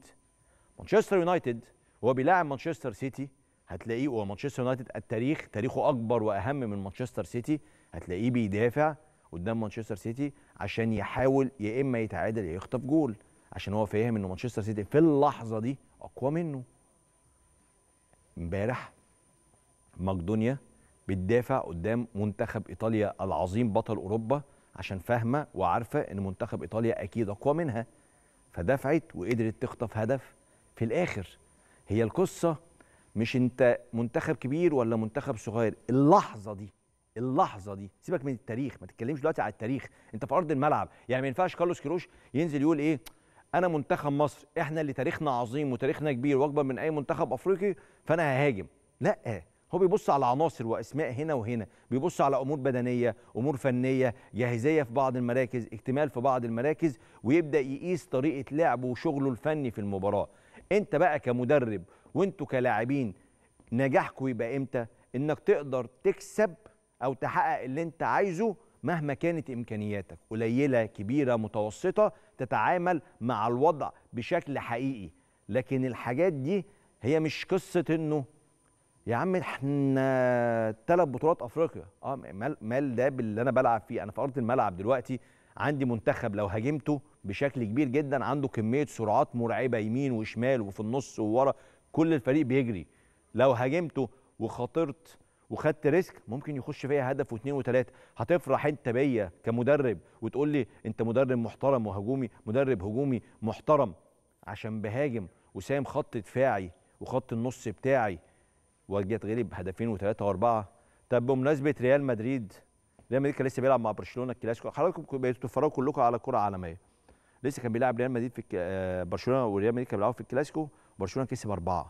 مانشستر يونايتد هو بيلاعب مانشستر سيتي، هتلاقيه هو مانشستر يونايتد التاريخ تاريخه اكبر واهم من مانشستر سيتي، هتلاقيه بيدافع قدام مانشستر سيتي عشان يحاول يا اما يتعادل يا يخطف جول، عشان هو فاهم ان مانشستر سيتي في اللحظه دي اقوى منه. امبارح مقدونيا بتدافع قدام منتخب ايطاليا العظيم بطل اوروبا، عشان فاهمه وعارفه ان منتخب ايطاليا اكيد اقوى منها، فدفعت وقدرت تخطف هدف في الاخر. هي القصه مش انت منتخب كبير ولا منتخب صغير، اللحظه دي، اللحظه دي. سيبك من التاريخ، ما تتكلمش دلوقتي على التاريخ، انت في ارض الملعب. يعني ما ينفعش كارلوس كيروش ينزل يقول ايه انا منتخب مصر، احنا اللي تاريخنا عظيم وتاريخنا كبير واكبر من اي منتخب افريقي فانا ههاجم. لا، هو بيبص على عناصر واسماء هنا وهنا، بيبص على امور بدنيه، امور فنيه، جاهزيه في بعض المراكز، اكتمال في بعض المراكز، ويبدا يقيس طريقه لعبه وشغله الفني في المباراه. انت بقى كمدرب وانتوا كلاعبين نجاحكم يبقى امتى؟ انك تقدر تكسب او تحقق اللي انت عايزه مهما كانت امكانياتك، قليله، كبيره، متوسطه، تتعامل مع الوضع بشكل حقيقي. لكن الحاجات دي هي مش قصه انه يا عم احنا 3 بطولات افريقيا، مال ده باللي انا بلعب فيه، انا في ارض الملعب دلوقتي عندي منتخب لو هاجمته بشكل كبير جدا عنده كميه سرعات مرعبه يمين وشمال وفي النص وورا، كل الفريق بيجري، لو هاجمته وخاطرت وخدت ريسك ممكن يخش فيها هدف واثنين وثلاثه. هتفرح انت بيا كمدرب وتقول لي انت مدرب محترم وهجومي، مدرب هجومي محترم عشان بهاجم وساهم خط دفاعي وخط النص بتاعي واجي اتغلب بهدفين وثلاثه واربعه. طب بمناسبه ريال مدريد، ريال مدريد كان لسه بيلعب مع برشلونه الكلاسيكو، حضراتكم بقيتوا تتفرجوا كلكم على كره عالميه. لسه كان بيلعب ريال مدريد في برشلونه، وريال مدريد كان بيلعبوا في الكلاسيكو، برشلونه كسب 4.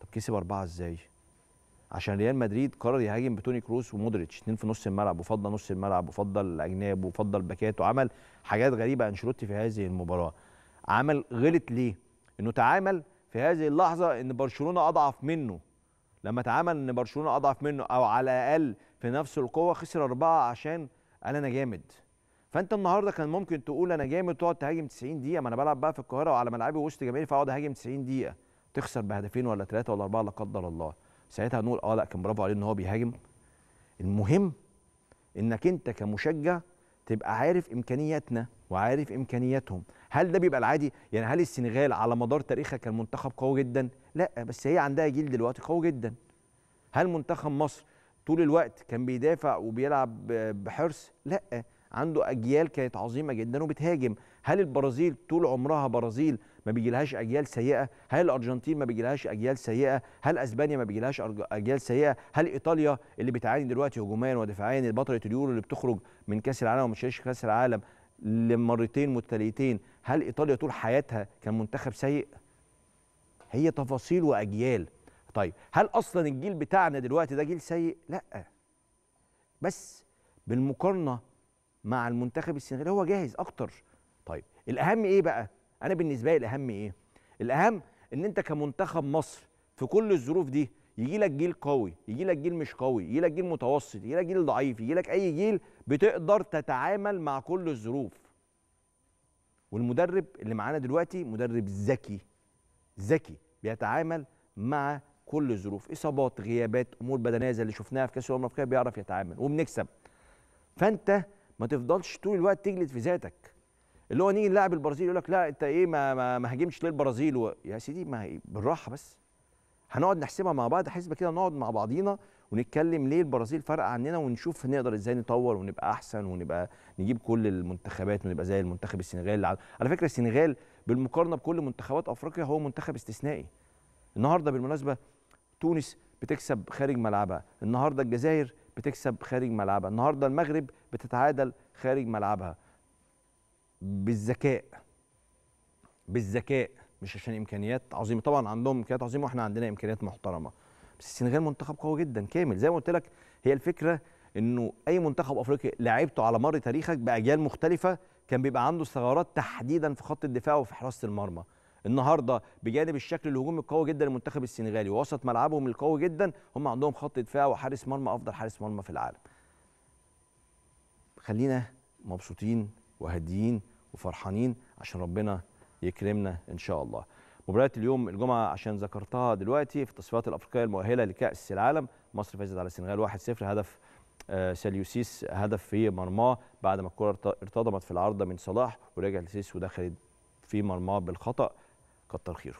طب كسب 4 ازاي؟ عشان ريال مدريد قرر يهاجم بتوني كروس ومودريتش، 2 في نص الملعب، وفضل نص الملعب وفضل اجناب وفضل باكات، وعمل حاجات غريبه انشيلوتي في هذه المباراه. عمل غلط ليه؟ انه تعامل في هذه اللحظه ان برشلونه اضعف منه. لما تعامل ان برشلونه اضعف منه او على الاقل في نفس القوه خسر 4 عشان قال انا جامد. فانت النهارده كان ممكن تقول انا جامد تقعد تهاجم 90 دقيقه، ما انا بلعب بقى في القاهره وعلى ملعبي وسط جماهيري فاقعد اهاجم 90 دقيقه، تخسر بهدفين ولا 3 ولا 4 لا قدر الله. ساعتها هنقول لا كان برافو عليه ان هو بيهاجم. المهم انك انت كمشجع تبقى عارف امكانياتنا وعارف امكانياتهم. هل ده بيبقى العادي؟ يعني هل السنغال على مدار تاريخها كان منتخب قوي جدا؟ لا، بس هي عندها جيل دلوقتي قوي جدا. هل منتخب مصر طول الوقت كان بيدافع وبيلعب بحرص؟ لا، عنده اجيال كانت عظيمه جدا وبتهاجم. هل البرازيل طول عمرها برازيل ما بيجيلهاش اجيال سيئه؟ هل الارجنتين ما بيجيلهاش اجيال سيئه؟ هل اسبانيا ما بيجيلهاش اجيال سيئه؟ هل ايطاليا اللي بتعاني دلوقتي هجوميا ودفاعيا، البطله اليورو اللي بتخرج من كاس العالم وما شاركتش في كاس العالم لمرتين متتاليتين، هل ايطاليا طول حياتها كان منتخب سيء؟ هي تفاصيل واجيال. طيب هل اصلا الجيل بتاعنا دلوقتي ده جيل سيء؟ لا، بس بالمقارنه مع المنتخب السنغالي هو جاهز اكتر. طيب الاهم ايه بقى؟ انا بالنسبه لي الاهم ايه؟ الاهم ان انت كمنتخب مصر في كل الظروف دي يجي لك جيل قوي، يجي لك جيل مش قوي، يجي لك جيل متوسط، يجي لك جيل ضعيف، يجي لك اي جيل، بتقدر تتعامل مع كل الظروف. والمدرب اللي معانا دلوقتي مدرب ذكي، ذكي بيتعامل مع كل الظروف، اصابات، غيابات، امور بدنيه زي اللي شفناها في كاس الامم الافريقيه، بيعرف يتعامل وبنكسب. فانت ما تفضلش طول الوقت تجلد في ذاتك، اللي هو نيجي نلاعب البرازيل يقول لك لا انت ايه ما هاجمتش ليه البرازيل يا سيدي، ما بالراحه بس هنقعد نحسبها مع بعض، حسبه كده نقعد مع بعضينا ونتكلم ليه البرازيل فرق عننا، ونشوف نقدر ازاي نطور ونبقى احسن ونبقى نجيب كل المنتخبات ونبقى زي المنتخب السنغال. على فكره السنغال بالمقارنه بكل منتخبات افريقيا هو منتخب استثنائي. النهارده بالمناسبه تونس بتكسب خارج ملعبها، النهارده الجزائر بتكسب خارج ملعبها، النهارده المغرب بتتعادل خارج ملعبها بالذكاء، بالذكاء مش عشان امكانيات عظيمه، طبعا عندهم امكانيات عظيمه واحنا عندنا امكانيات محترمه، بس السنغال منتخب قوي جدا كامل زي ما قلت لك. هي الفكره انه اي منتخب افريقي لعبته على مر تاريخك باجيال مختلفه كان بيبقى عنده ثغرات تحديدا في خط الدفاع وفي حراسه المرمى. النهارده بجانب الشكل الهجومي القوي جدا للمنتخب السنغالي ووسط ملعبهم القوي جدا، هم عندهم خط دفاع وحارس مرمى افضل حارس مرمى في العالم. خلينا مبسوطين وهاديين وفرحانين عشان ربنا يكرمنا ان شاء الله. مباريات اليوم الجمعه عشان ذكرتها دلوقتي، في التصفيات الافريقيه المؤهله لكاس العالم، مصر فازت على السنغال 1-0، هدف ساليوسيس، هدف في مرماه بعد ما الكره ارتطمت في العارضه من صلاح ورجعت لسيس ودخلت في مرماه بالخطا، كتر خيره.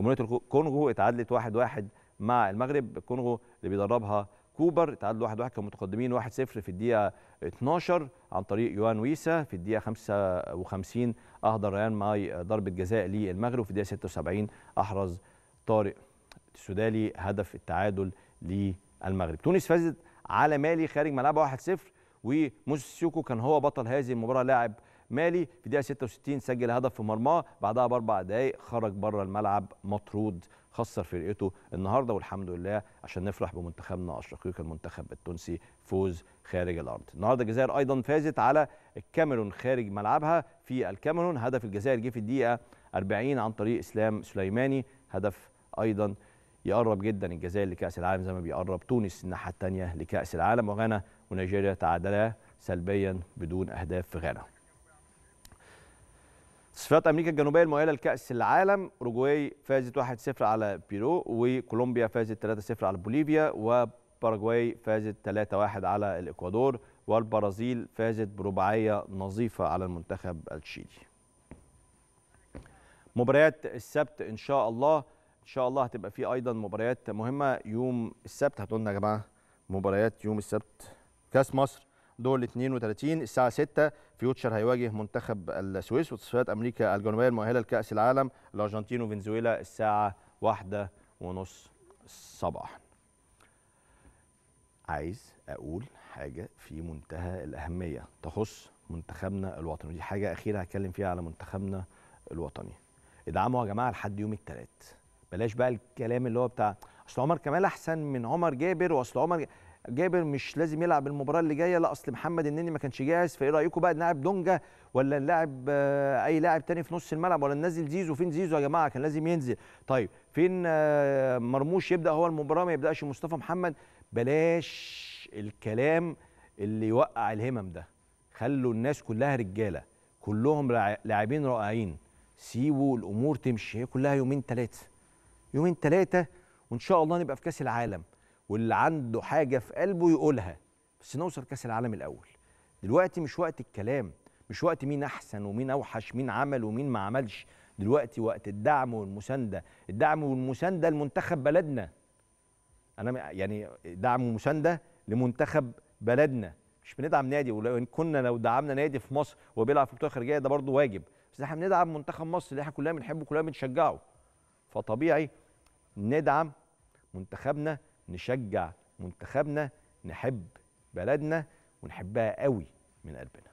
جمهوريه الكونغو اتعادلت 1-1 مع المغرب، الكونغو اللي بيدربها كوبر اتعادلوا 1-1، كانوا متقدمين 1-0 في الدقيقه 12 عن طريق يوان ويسا، في الدقيقه 55 اهدى ريان ماي ضربه جزاء للمغرب، وفي الدقيقه 76 احرز طارق السودالي هدف التعادل للمغرب. تونس فازت على مالي خارج ملعبها 1-0، وموسى سيوكو كان هو بطل هذه المباراه لاعب مالي، في الدقيقه 66 سجل هدف في مرماه، بعدها باربع دقائق خرج بره الملعب مطرود، خسر فرقته النهارده، والحمد لله عشان نفرح بمنتخبنا الشقيق المنتخب التونسي فوز خارج الارض. النهارده الجزائر ايضا فازت على الكاميرون خارج ملعبها في الكاميرون، هدف الجزائر جه في الدقيقه 40 عن طريق اسلام سليماني، هدف ايضا يقرب جدا الجزائر لكاس العالم زي ما بيقرب تونس الناحيه الثانيه لكاس العالم. وغانا ونيجيريا تعادلا سلبيا بدون اهداف في غانا. تصفيات امريكا الجنوبيه المؤهله لكاس العالم، اوروجواي فازت 1-0 على بيرو، وكولومبيا فازت 3-0 على بوليفيا، وباراجواي فازت 3-1 على الاكوادور، والبرازيل فازت برباعيه نظيفه على المنتخب التشيلي. مباريات السبت ان شاء الله، ان شاء الله هتبقى في ايضا مباريات مهمه يوم السبت. هتقول لنا يا جماعه مباريات يوم السبت كاس مصر دور ال 32 الساعة 6، فيوتشر هيواجه منتخب السويس، وتصفيات أمريكا الجنوبية المؤهلة لكأس العالم الأرجنتين وفنزويلا الساعة 1:30 صباحا. عايز أقول حاجة في منتهى الأهمية تخص منتخبنا الوطني، ودي حاجة أخيرة هتكلم فيها على منتخبنا الوطني. ادعموا يا جماعة لحد يوم الثلاث، بلاش بقى الكلام اللي هو بتاع أصل عمر كمال أحسن من عمر جابر، وأصل عمر جابر مش لازم يلعب المباراه اللي جايه، لا اصل محمد النني ما كانش جاهز، فايه رايكم بقى نلعب دونجا ولا نلعب اي لاعب ثاني في نص الملعب، ولا ننزل زيزو؟ فين زيزو يا جماعه؟ كان لازم ينزل. طيب فين مرموش يبدا هو المباراه، ما يبداش مصطفى محمد؟ بلاش الكلام اللي يوقع الهمم ده، خلوا الناس كلها رجاله، كلهم لاعبين رائعين، سيبوا الامور تمشي، هي كلها يومين ثلاثه، يومين ثلاثه وان شاء الله نبقى في كاس العالم، واللي عنده حاجه في قلبه يقولها، بس نوصل كاس العالم الاول. دلوقتي مش وقت الكلام، مش وقت مين احسن ومين اوحش، مين عمل ومين ما عملش، دلوقتي وقت الدعم والمسانده، الدعم والمسانده لمنتخب بلدنا. انا يعني دعم ومسانده لمنتخب بلدنا، مش بندعم نادي، ولو كنا لو دعمنا نادي في مصر وبيلعب في البطوله الخارجيه ده برضه واجب، بس احنا بندعم منتخب مصر اللي احنا كلنا بنحبه كلنا بنشجعه، فطبيعي ندعم منتخبنا، نشجع منتخبنا، نحب بلدنا ونحبها قوي من قلبنا.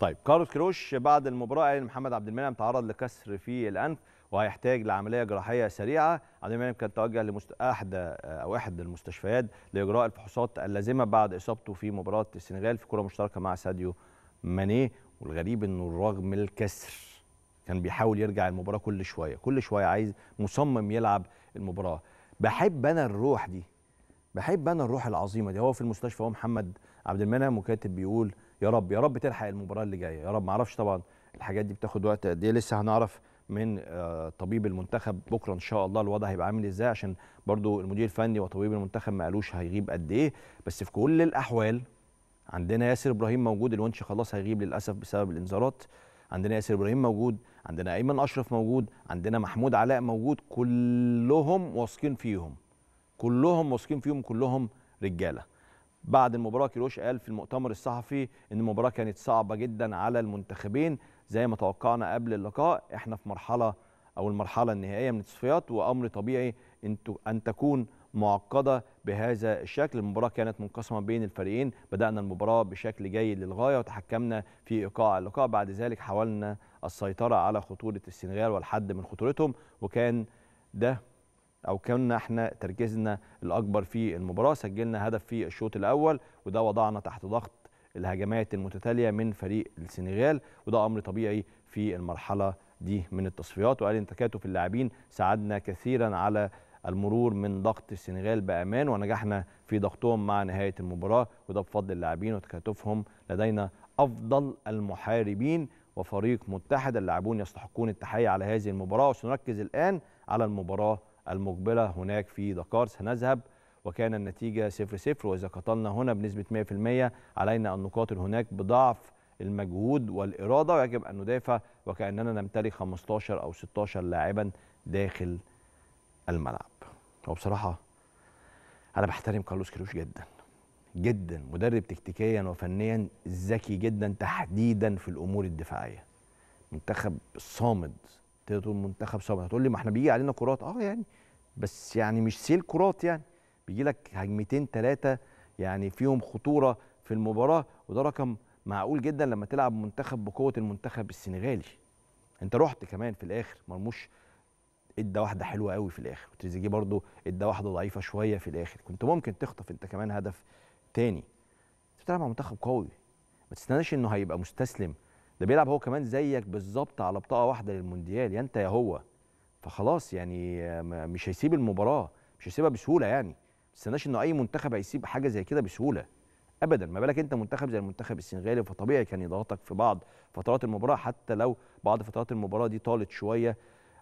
طيب كارلوس كيروش بعد المباراه قال ان محمد عبد المنعم تعرض لكسر في الانف وهيحتاج لعمليه جراحيه سريعه. عبد المنعم كان توجه احد المستشفيات لاجراء الفحوصات اللازمه بعد اصابته في مباراه السنغال في كره مشتركه مع ساديو ماني، والغريب انه رغم الكسر كان بيحاول يرجع المباراه كل شويه كل شويه، عايز مصمم يلعب المباراه. بحب انا الروح دي، بحب انا الروح العظيمه دي. هو في المستشفى هو محمد عبد المنعم وكاتب بيقول يا رب يا رب تلحق المباراه اللي جايه يا رب. ما اعرفش طبعا الحاجات دي بتاخد وقت قد ايه، لسه هنعرف من طبيب المنتخب بكره ان شاء الله الوضع هيبقى عامل ازاي، عشان برضو المدير الفني وطبيب المنتخب ما قالوش هيغيب قد ايه. بس في كل الاحوال عندنا ياسر ابراهيم موجود، الونش خلاص هيغيب للاسف بسبب الانذارات. عندنا ياسر ابراهيم موجود، عندنا ايمن اشرف موجود، عندنا محمود علاء موجود، كلهم واثقين فيهم، كلهم واثقين فيهم، كلهم رجاله. بعد المباراه كيروش قال في المؤتمر الصحفي ان المباراه كانت صعبه جدا على المنتخبين زي ما توقعنا قبل اللقاء، احنا في مرحله او المرحله النهائيه من التصفيات، وامر طبيعي ان تكون معقده بهذا الشكل. المباراه كانت منقسمه بين الفريقين، بدانا المباراه بشكل جيد للغايه وتحكمنا في ايقاع اللقاء، بعد ذلك حاولنا السيطره على خطوره السنغال والحد من خطورتهم، وكان ده أو كنا احنا تركيزنا الأكبر في المباراة. سجلنا هدف في الشوط الأول وده وضعنا تحت ضغط الهجمات المتتالية من فريق السنغال، وده أمر طبيعي في المرحلة دي من التصفيات. وقال إن تكاتف اللاعبين ساعدنا كثيرا على المرور من ضغط السنغال بأمان، ونجحنا في ضغطهم مع نهاية المباراة، وده بفضل اللاعبين وتكاتفهم. لدينا أفضل المحاربين وفريق متحد، اللاعبون يستحقون التحية على هذه المباراة، وسنركز الآن على المباراة المقبلة هناك في دكار. سنذهب وكان النتيجة 0-0، وإذا قتلنا هنا بنسبة 100% علينا النقاط هناك بضعف المجهود والإرادة، ويجب أن ندافع وكأننا نمتلك 15 أو 16 لاعبا داخل الملعب. وبصراحة أنا بحترم كارلوس كيروش جدا جدا، مدرب تكتيكيا وفنيا ذكي جدا، تحديدا في الأمور الدفاعية. منتخب صامد، تقدر تقول منتخب صامد. هتقول لي ما احنا بيجي علينا كرات، يعني بس يعني مش سيل كرات، يعني بيجي لك هجمتين ثلاثه يعني فيهم خطوره في المباراه، وده رقم معقول جدا لما تلعب منتخب بقوه المنتخب السنغالي. انت رحت كمان في الاخر، مرموش ادى واحده حلوه قوي في الاخر، وتريزيجيه برده ادى واحده ضعيفه شويه في الاخر، كنت ممكن تخطف انت كمان هدف ثاني. انت بتلعب مع منتخب قوي، ما تستناش انه هيبقى مستسلم، ده بيلعب هو كمان زيك بالظبط على بطاقه واحده للمونديال، يا انت يا هو. فخلاص يعني مش هيسيب المباراه، مش هيسيبها بسهوله يعني، ما تستناش انه اي منتخب هيسيب حاجه زي كده بسهوله ابدا، ما بالك انت منتخب زي المنتخب السنغالي، فطبيعي كان يضغطك في بعض فترات المباراه، حتى لو بعض فترات المباراه دي طالت شويه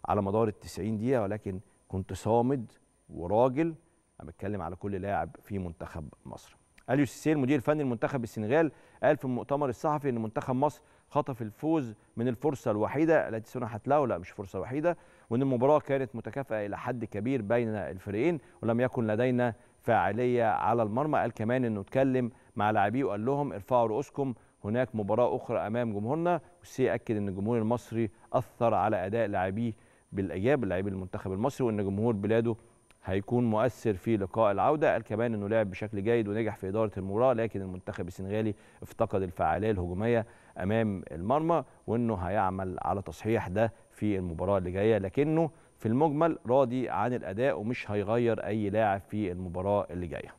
على مدار ال90 دقيقه، ولكن كنت صامد وراجل. انا بتكلم على كل لاعب في منتخب مصر. ساليوسيس المدير الفني لمنتخب السنغال قال في المؤتمر الصحفي ان منتخب مصر خطف الفوز من الفرصة الوحيدة التي سنحت له، لا مش فرصة وحيدة، وأن المباراة كانت متكافئة إلى حد كبير بين الفريقين ولم يكن لدينا فاعلية على المرمى. قال كمان أنه اتكلم مع لاعبيه وقال لهم ارفعوا رؤوسكم، هناك مباراة أخرى أمام جمهورنا. والسي أكد أن الجمهور المصري أثر على أداء لاعبيه بالإيجاب، لاعبي المنتخب المصري، وأن جمهور بلاده هيكون مؤثر في لقاء العودة. قال كمان أنه لعب بشكل جيد ونجح في إدارة المباراة، لكن المنتخب السنغالي افتقد الفعالية الهجومية أمام المرمى، وأنه هيعمل على تصحيح ده في المباراة اللي جاية، لكنه في المجمل راضي عن الأداء ومش هيغير أي لاعب في المباراة اللي جاية.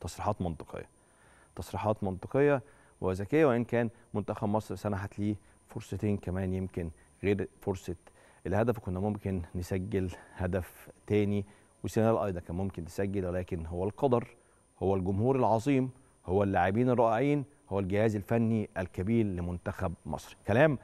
تصريحات منطقية، تصريحات منطقية وذكية، وإن كان منتخب مصر سنحت ليه فرصتين كمان يمكن غير فرصة الهدف، كنا ممكن نسجل هدف تاني، والسنغال أيضا كان ممكن تسجل، ولكن هو القدر، هو الجمهور العظيم، هو اللاعبين الرائعين، هو الجهاز الفني الكبير لمنتخب مصر. كلام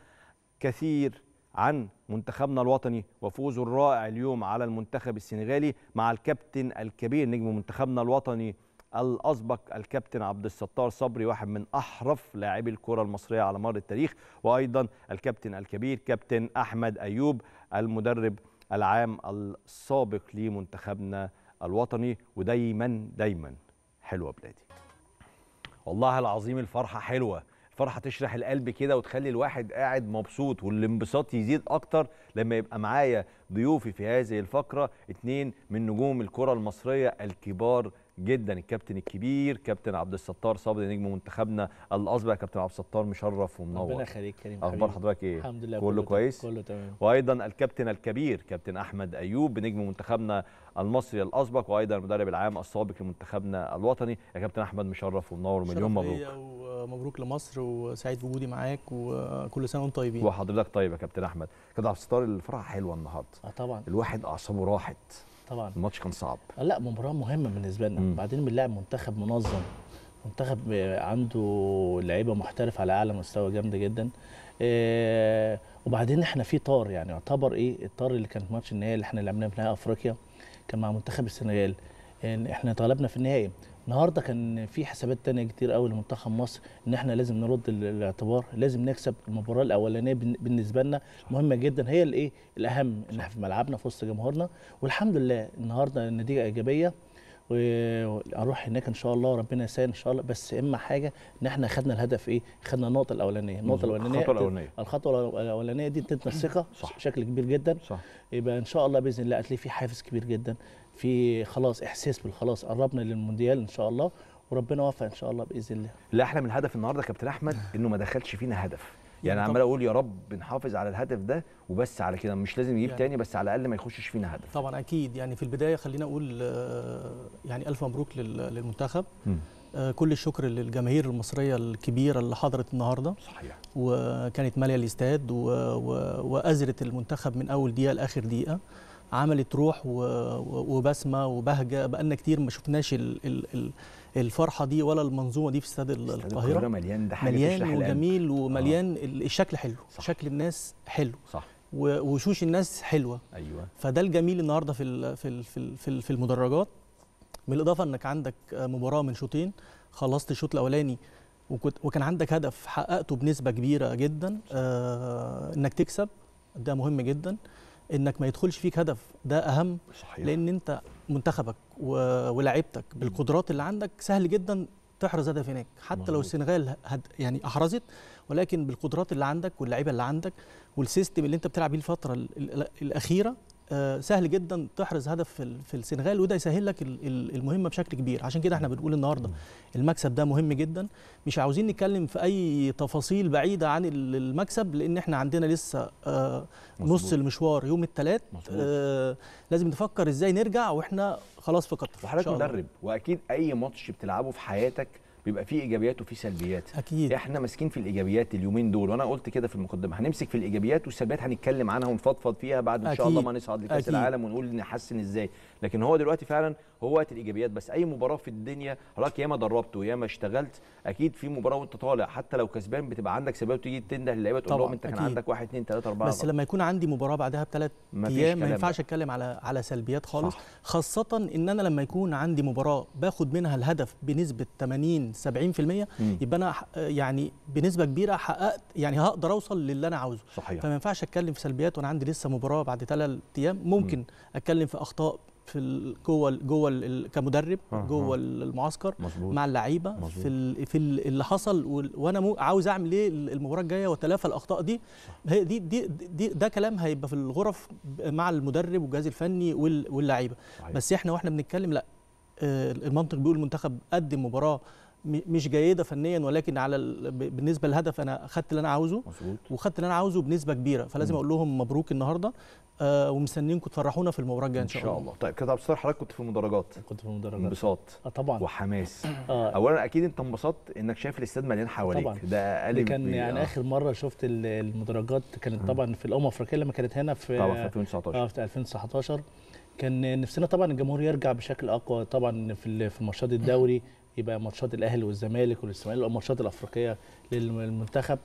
كثير عن منتخبنا الوطني وفوزه الرائع اليوم على المنتخب السنغالي مع الكابتن الكبير نجم منتخبنا الوطني الأسبق الكابتن عبد الستار صبري، واحد من أحرف لاعبي الكرة المصرية على مر التاريخ، وأيضا الكابتن الكبير كابتن أحمد أيوب المدرب العام السابق لمنتخبنا الوطني. ودايما دايما حلوة بلادي، والله العظيم الفرحة حلوة، الفرحة تشرح القلب كده وتخلي الواحد قاعد مبسوط، والانبساط يزيد أكتر لما يبقى معايا ضيوفي في هذه الفقرة، اتنين من نجوم الكرة المصرية الكبار جدا، الكابتن الكبير كابتن عبد الستار صبري نجم منتخبنا الاسبق. كابتن عبد الستار مشرف ومنور، ربنا يخليك كريم حبيبي، اخبار حضرتك ايه؟ الحمد لله كله كويس، كله تمام. وايضا الكابتن الكبير كابتن احمد ايوب نجم منتخبنا المصري الاسبق، وايضا المدرب العام السابق لمنتخبنا الوطني. يا كابتن احمد مشرف ومنور، مليون مبروك. ومبروك لمصر، وسعيد بوجودي معاك، وكل سنه وانتم طيبين. وحضرتك طيب يا كابتن احمد. كابتن عبد الستار الفرحه حلوه النهارده، طبعا الواحد اعصابه راحت، طبعا الماتش كان صعب، لا مباراه مهمه بالنسبه لنا، بعدين بنلاعب منتخب منظم، منتخب عنده لعيبه محترف على اعلى مستوى، جامده جدا، وبعدين احنا في طار يعني يعتبر ايه الطار اللي كان في ماتش النهائي اللي احنا اللي عملناه في نهائي افريقيا كان مع منتخب السنغال، احنا طالبنا في النهائي. النهارده كان في حسابات ثانيه كتير قوي لمنتخب مصر ان احنا لازم نرد الاعتبار، لازم نكسب المباراه الاولانيه بالنسبه لنا مهمه جدا، هي الايه الاهم ان احنا في ملعبنا في وسط جمهورنا، والحمد لله النهارده النتيجه ايجابيه واروح هناك ان شاء الله ربنا يسهل ان شاء الله. بس اما حاجه ان احنا خدنا الهدف ايه، خدنا النقطه الاولانيه، الخطوه الاولانيه دي ادتنا الثقه بشكل كبير جدا. صح. يبقى ان شاء الله باذن الله هتلاقي في حافز كبير جدا، في خلاص احساس بالخلاص قربنا للمونديال ان شاء الله، وربنا وفق ان شاء الله باذن الله. الاحلى من هدف النهارده يا كابتن احمد انه ما دخلش فينا هدف، يعني عمال اقول يا رب نحافظ على الهدف ده وبس، على كده مش لازم يجيب تاني بس على الاقل ما يخشش فينا هدف. طبعا اكيد يعني في البدايه خلينا اقول يعني الف مبروك للمنتخب، كل الشكر للجماهير المصريه الكبيره اللي حضرت النهارده. صحيح. وكانت ماليه الاستاد وازرت المنتخب من اول دقيقه لاخر دقيقه، عملت روح وبسمه وبهجه، بقالنا كتير ما شفناش الفرحه دي ولا المنظومه دي في استاد القاهره. مليان، ده مليان وجميل ومليان. الشكل حلو. صح. شكل الناس حلو. صح. ووشوش الناس حلوه. ايوه. فده الجميل النهارده في المدرجات، بالاضافه انك عندك مباراه من شوطين، خلصت الشوط الاولاني وكان عندك هدف حققته بنسبه كبيره جدا، انك تكسب ده مهم جدا، انك ما يدخلش فيك هدف ده اهم. صحيح. لان انت منتخبك ولاعيبتك بالقدرات اللي عندك سهل جدا تحرز هدف هناك، حتى لو السنغال يعني احرزت، ولكن بالقدرات اللي عندك واللعيبه اللي عندك والسيستم اللي انت بتلعب بيه الفتره الاخيره سهل جدا تحرز هدف في السنغال، وده يسهل لك المهمه بشكل كبير. عشان كده احنا بنقول النهارده المكسب ده مهم جدا، مش عاوزين نتكلم في اي تفاصيل بعيده عن المكسب لان احنا عندنا لسه نص المشوار يوم الثلاث، لازم نفكر ازاي نرجع واحنا خلاص في قطر. وحضرتك مدرب واكيد اي ماتش بتلعبه في حياتك بيبقى فيه ايجابيات وفيه سلبيات. اكيد. احنا ماسكين في الايجابيات اليومين دول، وانا قلت كده في المقدمه هنمسك في الايجابيات والسلبيات، هنتكلم عنها ونفضفض فيها بعد ان شاء الله ما نصعد لكاس العالم ونقول نحسن ازاي، لكن هو دلوقتي فعلا هو وقت الايجابيات. بس اي مباراه في الدنيا حضرتك ياما دربت وياما اشتغلت، اكيد في مباراه وانت طالع حتى لو كسبان بتبقى عندك سلبيات وتيجي تنده للعيبه تقول لهم انت كان عندك 1 2 3 4. بس لما يكون عندي مباراه بعدها بثلاث ايام ما ينفعش اتكلم على سلبيات خالص. صح. خاصه ان انا لما يكون عندي مباراه باخد منها الهدف بنسبه 80 70%، يبقى انا يعني بنسبه كبيره حققت، يعني هقدر اوصل للي انا عاوزه. صحيح. فما ينفعش اتكلم في سلبيات وانا عندي لسه مباراه بعد 3 ايام. ممكن اتكلم في اخطاء في جوه كمدرب جوه المعسكر. مظبوط. مع اللعيبه في اللي حصل وانا عاوز اعمل ايه المباراه الجايه واتلافى الاخطاء دي. هي دي ده كلام هيبقى في الغرف مع المدرب والجهاز الفني واللعيبه. بس احنا واحنا بنتكلم لا، المنطق بيقول المنتخب قدم مباراه مش جيده فنيا، ولكن بالنسبه للهدف انا خدت اللي انا عاوزه. مظبوط. وخدت اللي انا عاوزه بنسبه كبيره، فلازم اقول لهم مبروك النهارده ومستنيينكم تفرحونا في المباراه الجايه ان شاء الله. طيب كابتن عبد الستار، حضرتك كنت في المدرجات. كنت في المدرجات. انبساط طبعا وحماس. اولا اكيد انت انبسطت انك شايف الاستاد مليان حواليك. طبعا. ده قلب كان يعني اخر مره شفت المدرجات كانت طبعا في الامم الافريقيه لما كانت هنا في طبعا في 2019. في 2019 كان نفسنا طبعا الجمهور يرجع بشكل اقوى طبعا في الماتشات الدوري، يبقى ماتشات الاهلي والزمالك والاسماعيلي والماتشات الافريقيه للمنتخب.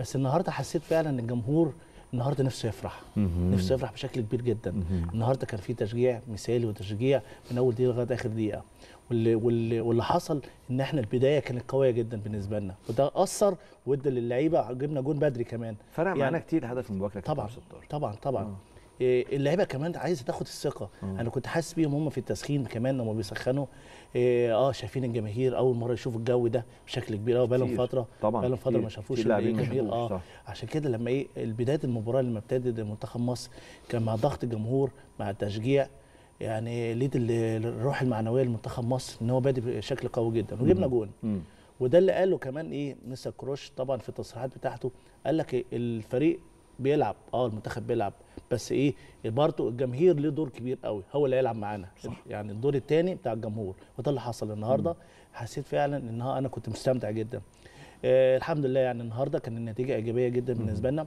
بس النهارده حسيت فعلا ان الجمهور النهارده نفسه يفرح، نفسه يفرح بشكل كبير جدا. النهارده كان في تشجيع مثالي وتشجيع من اول دقيقه لغايه اخر دقيقه، واللي حصل ان احنا البدايه كانت قويه جدا بالنسبه لنا، وده اثر وادى للعيبه، جبنا جون بدري كمان فرق يعني معانا كتير. هدف المباراة طبعا طبعا طبعا. اللعيبه كمان عايزه تاخد الثقه. انا كنت حاسس بيهم هم في التسخين كمان لما بيسخنوا، شايفين الجماهير اول مره يشوفوا الجو ده بشكل كبير قوي، بقالهم فتره ما شافوش الجماهير. عشان كده لما بدايه المباراه لما ابتدت منتخب مصر كان مع ضغط الجمهور مع التشجيع، يعني لقيت الروح المعنويه لمنتخب مصر ان هو بادئ بشكل قوي جدا، وجبنا جون. وده اللي قاله كمان مستر كيروش طبعا في التصريحات بتاعته، قال لك الفريق بيلعب، المنتخب بيلعب، بس برضه الجماهير له دور كبير قوي، هو اللي هيلعب معانا. يعني الدور الثاني بتاع الجمهور، وده اللي حصل النهارده. حسيت فعلا ان انا كنت مستمتع جدا. الحمد لله يعني النهارده كان النتيجه ايجابيه جدا بالنسبه لنا.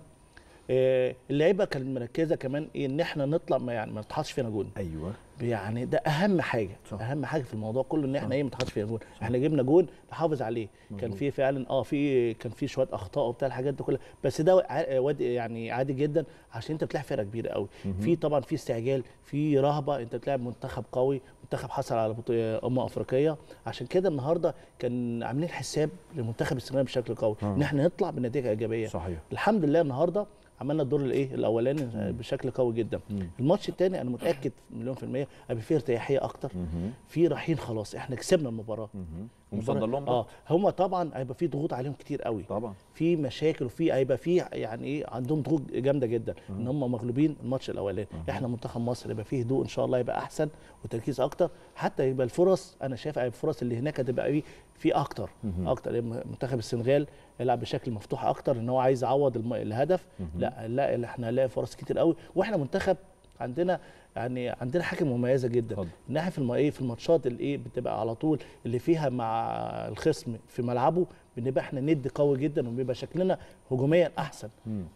اللعيبه كانت مركزه كمان ان احنا نطلع ما نتحطش فينا جون. ايوه يعني ده اهم حاجه صح. اهم حاجه في الموضوع كله ان احنا ما نتحطش فينا جون صح. احنا جبنا جون نحافظ عليه مزبوط. كان في فعلا كان في شويه اخطاء وبتاع الحاجات دي كلها، بس ده يعني عادي جدا عشان انت بتلعب فرقه كبيره قوي، في طبعا في استعجال، في رهبه، انت بتلعب منتخب قوي، منتخب حصل على امم افريقيه، عشان كده النهارده كان عاملين حساب لمنتخب السنغال بشكل قوي ان احنا نطلع بنتيجه ايجابيه صحيح. الحمد لله النهارده عملنا الدور الاولاني بشكل قوي جدا. الماتش الثاني انا متاكد مليون في الميه هيبقى فيه ارتياحيه اكتر، في رايحين خلاص احنا كسبنا المباراه ومصدر لهم هم طبعا هيبقى في ضغوط عليهم كتير قوي طبعا، في مشاكل وفي هيبقى في يعني عندهم ضغوط جامده جدا ان هم مغلوبين الماتش الاولاني. احنا منتخب مصر يبقى فيه هدوء ان شاء الله، يبقى احسن وتركيز اكتر، حتى يبقى الفرص انا شايف الفرص اللي هناك هتبقى في اكتر اكتر. منتخب السنغال يلعب بشكل مفتوح اكتر ان هو عايز يعوض الهدف، لا احنا هنلاقي فرص كتير قوي، واحنا منتخب عندنا يعني عندنا حاجه مميزه جدا ان احنا في الماتشات اللي بتبقى على طول اللي فيها مع الخصم في ملعبه بنبقى احنا ندي قوي جدا وبيبقى شكلنا هجوميا احسن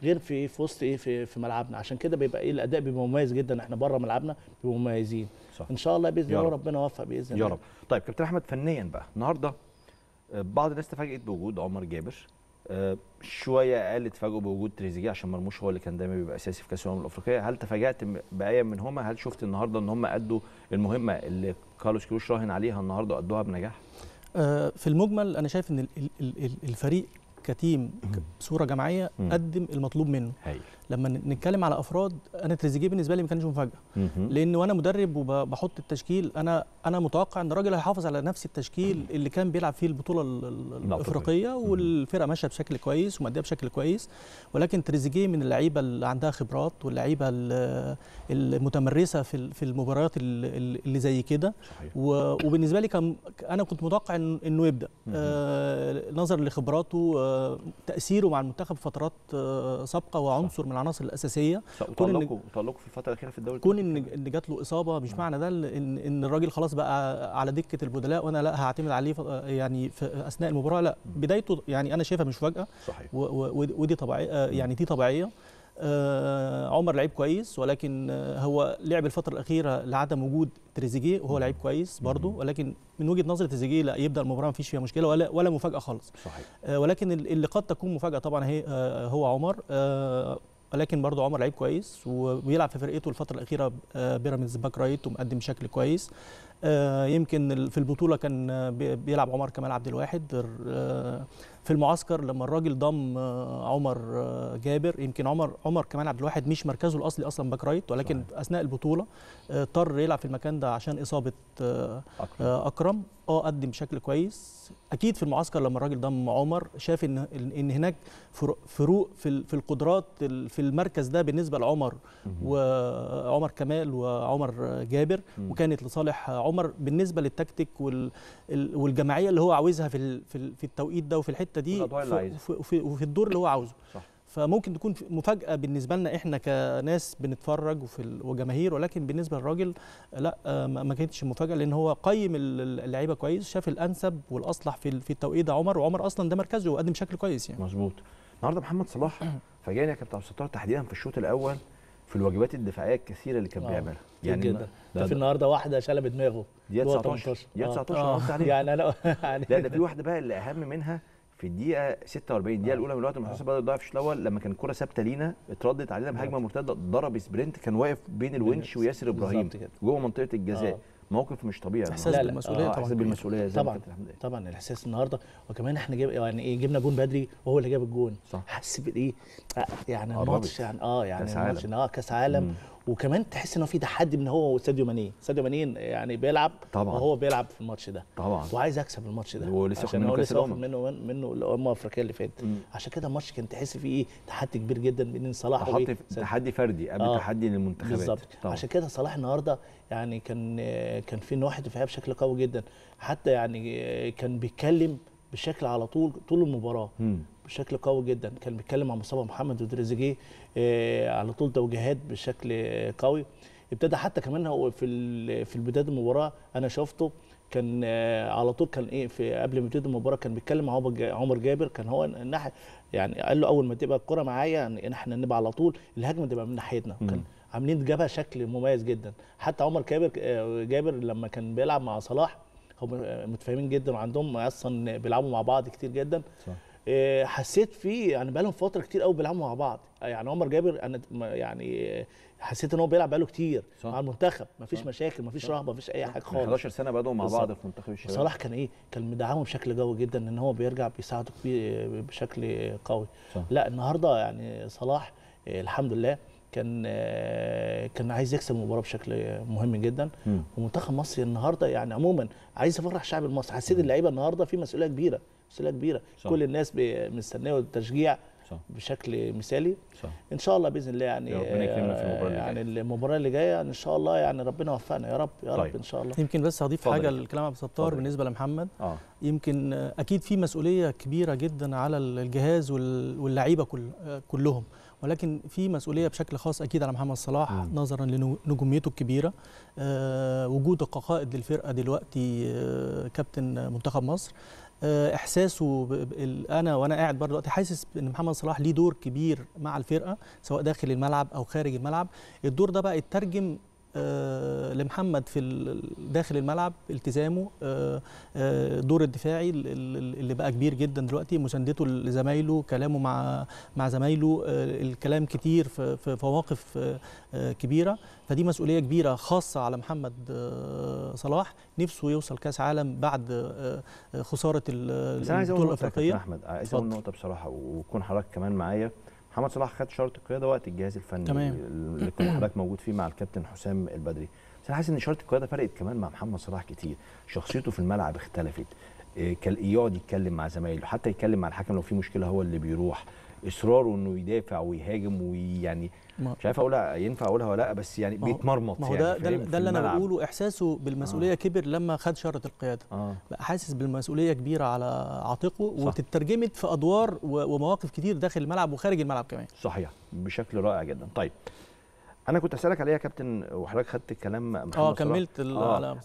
غير في وسط في ملعبنا، عشان كده بيبقى الاداء بيبقى مميز جدا، احنا بره ملعبنا بيبقوا مميزين صح. ان شاء الله باذن الله ربنا يوفق باذن الله يا رب. طيب كابتن احمد، فنيا بقى النهارده بعض الناس تفاجئت بوجود عمر جابر، شويه اقل تفاجئوا بوجود تريزيجيه عشان مرموش هو اللي كان دايما بيبقى اساسي في كاس الامم الافريقيه. هل تفاجأت باي منهما؟ هل شفت النهارده ان هم ادوا المهمه اللي كارلوس كيروش راهن عليها النهارده وادوها بنجاح؟ في المجمل انا شايف ان الفريق كتيم صوره جماعيه قدم المطلوب منه. لما نتكلم على افراد، انا تريزيجيه بالنسبه لي ما كانش مفاجاه، لان وانا مدرب وبحط التشكيل انا متوقع ان الراجل هيحافظ على نفس التشكيل اللي كان بيلعب فيه البطوله الافريقيه والفرقه ماشيه بشكل كويس وماديه بشكل كويس، ولكن تريزيجيه من اللعيبه اللي عندها خبرات واللعيبه المتمرسه في المباريات اللي زي كده، وبالنسبه لي كان انا كنت متوقع انه يبدا نظرا لخبراته، تاثيره مع المنتخب فترات سابقه وعنصر من العناصر الاساسيه. وطلقوا في الفتره الاخيره في الدوري، كون ان جات له اصابه مش معنى ده ان الراجل خلاص بقى على دكه البدلاء وانا لا هعتمد عليه يعني في اثناء المباراه، لا بدايته يعني انا شايفها مش فجأة صحيح، ودي طبيعيه يعني دي طبيعيه. عمر لعيب كويس، ولكن هو لعب الفتره الاخيره لعدم وجود تريزيجيه، وهو لعيب كويس برضه، ولكن من وجهه نظر تريزيجيه لا، يبدا المباراه ما فيش فيها مشكله ولا مفاجاه خالص صحيح. ولكن اللي قد تكون مفاجاه طبعا هو عمر، ولكن برضه عمر لعيب كويس وبيلعب في فرقته الفتره الاخيره بيراميدز باك رايت ومقدم بشكل كويس. يمكن في البطوله كان بيلعب عمر كمال عبد الواحد، في المعسكر لما الراجل ضم عمر جابر، يمكن عمر كمال عبد الواحد مش مركزه الاصلي اصلا باك رايت، ولكن اثناء البطوله اضطر يلعب في المكان ده عشان اصابه اكرم، قدم بشكل كويس. اكيد في المعسكر لما الراجل ضم عمر شاف ان هناك فروق في القدرات في المركز ده بالنسبه لعمر وعمر كمال وعمر جابر، وكانت لصالح عمر بالنسبه للتكتيك والجماعيه اللي هو عاوزها في التوقيت ده وفي الحته دي وفي الدور اللي هو عاوزه صح. فممكن تكون مفاجاه بالنسبه لنا احنا كناس بنتفرج وجماهير، ولكن بالنسبه للراجل لا، ما كانتش مفاجاه، لان هو قيم اللعيبه كويس، شاف الانسب والاصلح في التوقيت ده عمر، وعمر اصلا ده مركزه وقدم بشكل كويس يعني مظبوط. النهارده محمد صلاح فاجئني يا كابتن عبد الستار تحديدا في الشوط الاول في الواجبات الدفاعيه الكثيره اللي كان بيعملها يعني ده في النهارده واحده شلبت دماغه دي 19 يعني انا لا ده في واحده بقى اللي اهم منها في الدقيقة 46 الدقيقة الأولى من الوقت المحسوس بدأت تضيع في الشوط الأول، لما كان الكرة ثابتة لينا اتردت علينا بهجمة مرتدة، ضرب سبرنت كان واقف بين الونش وياسر إبراهيم جوه منطقة الجزاء موقف مش طبيعي. احساس بالمسؤولية طبعا، طبعا الإحساس النهارده، وكمان احنا يعني جبنا جون بدري وهو اللي جاب الجون صح. حس بإيه يعني الماتش يعني يعني الماتش كأس عالم، وكمان تحس انه في تحدي ان هو ساديو ماني يعني بيلعب طبعا، وهو بيلعب في الماتش ده طبعا وعايز يكسب الماتش ده، ولسه عشان هو لسه واخد منه الامم الافريقيه اللي فاتت، عشان كده الماتش كان تحس فيه تحدي كبير جدا بين صلاح تحدي فردي قبل تحدي للمنتخبات بالظبط. عشان كده صلاح النهارده يعني كان في نواحي دفاعيه بشكل قوي جدا، حتى يعني كان بيتكلم بشكل على طول المباراه بشكل قوي جدا، كان بيتكلم مع مصطفى محمد وتريزيجيه على طول توجيهات بشكل قوي. ابتدى حتى كمان هو في بدايه المباراه انا شفته كان على طول كان ايه في قبل ما يبتدي المباراه كان بيتكلم مع عمر جابر، كان هو الناحيه يعني قال له اول ما تبقى الكره معايا يعني احنا نبقى على طول الهجمه تبقى من ناحيتنا، وكان عاملين جبهه شكل مميز جدا. حتى عمر جابر لما كان بيلعب مع صلاح هم متفاهمين جدا وعندهم اصلا بيلعبوا مع بعض كتير جدا. صح. حسيت فيه يعني بقالهم فتره كتير قوي بيلعبوا مع بعض، يعني عمر جابر انا يعني حسيت ان هو بيلعب بقاله كتير. صح. مع المنتخب مفيش مشاكل مفيش رهبه مفيش اي حاجه خالص. 11 سنه بقالهم مع بعض في منتخب الشباب. صلاح كان ايه كان مدعمه بشكل قوي جدا ان هو بيرجع بيساعده بشكل قوي. صح. لا النهارده يعني صلاح الحمد لله كان عايز يكسب المباراه بشكل مهم جدا. ومنتخب مصر النهارده يعني عموما عايز افرح الشعب المصري. حسيت اللعيبه النهارده في مسؤوليه كبيره، مسؤوليه كبيره. صح. كل الناس مستنيه التشجيع بشكل مثالي. صح. ان شاء الله باذن الله يعني ربنا يكرمنا في المباراه اللي يعني المباراه اللي جايه ان شاء الله، يعني ربنا يوفقنا يا رب يا طيب. رب ان شاء الله. يمكن بس هضيف حاجه لكلام عبد الستار بالنسبه لمحمد. يمكن اكيد في مسؤوليه كبيره جدا على الجهاز واللعيبه كلهم، ولكن في مسؤوليه بشكل خاص اكيد على محمد صلاح نظرا لنجوميته الكبيره، وجوده كقائد للفرقه دلوقتي، كابتن منتخب مصر، احساسه وانا قاعد برضه دلوقتي حاسس ان محمد صلاح ليه دور كبير مع الفرقه سواء داخل الملعب او خارج الملعب. الدور ده بقى يترجم لمحمد في داخل الملعب، التزامه، دور الدفاعي اللي بقى كبير جدا دلوقتي، مساندته لزمايله، كلامه مع زمايله، الكلام كتير في مواقف كبيره. فدي مسؤوليه كبيره خاصه على محمد صلاح، نفسه يوصل كاس عالم بعد خساره البطوله الافريقيه. احمد عايز اقول نقطه بصراحه وكون حضرتك كمان معايا. محمد صلاح خد شرط القياده وقت الجهاز الفني اللي كنت حضرتك موجود فيه مع الكابتن حسام البدري، بس انا حاسس ان شرط القياده فرقت كمان مع محمد صلاح كتير. شخصيته في الملعب اختلفت، يقعد يتكلم مع زمايله، حتى يتكلم مع الحكم لو في مشكله هو اللي بيروح، اصراره انه يدافع ويهاجم ويعني مش عارف اقولها ينفع اقولها ولا لا، بس يعني بيتمرمط. ما هو يعني ده اللي انا بقوله، احساسه بالمسؤوليه كبر لما خد شاره القياده، بقى حاسس بالمسؤوليه كبيره على عاتقه وتترجمت في ادوار ومواقف كتير داخل الملعب وخارج الملعب كمان. صحيح، بشكل رائع جدا. طيب انا كنت اسالك عليها يا كابتن وحضرتك خدت الكلام محمد كملت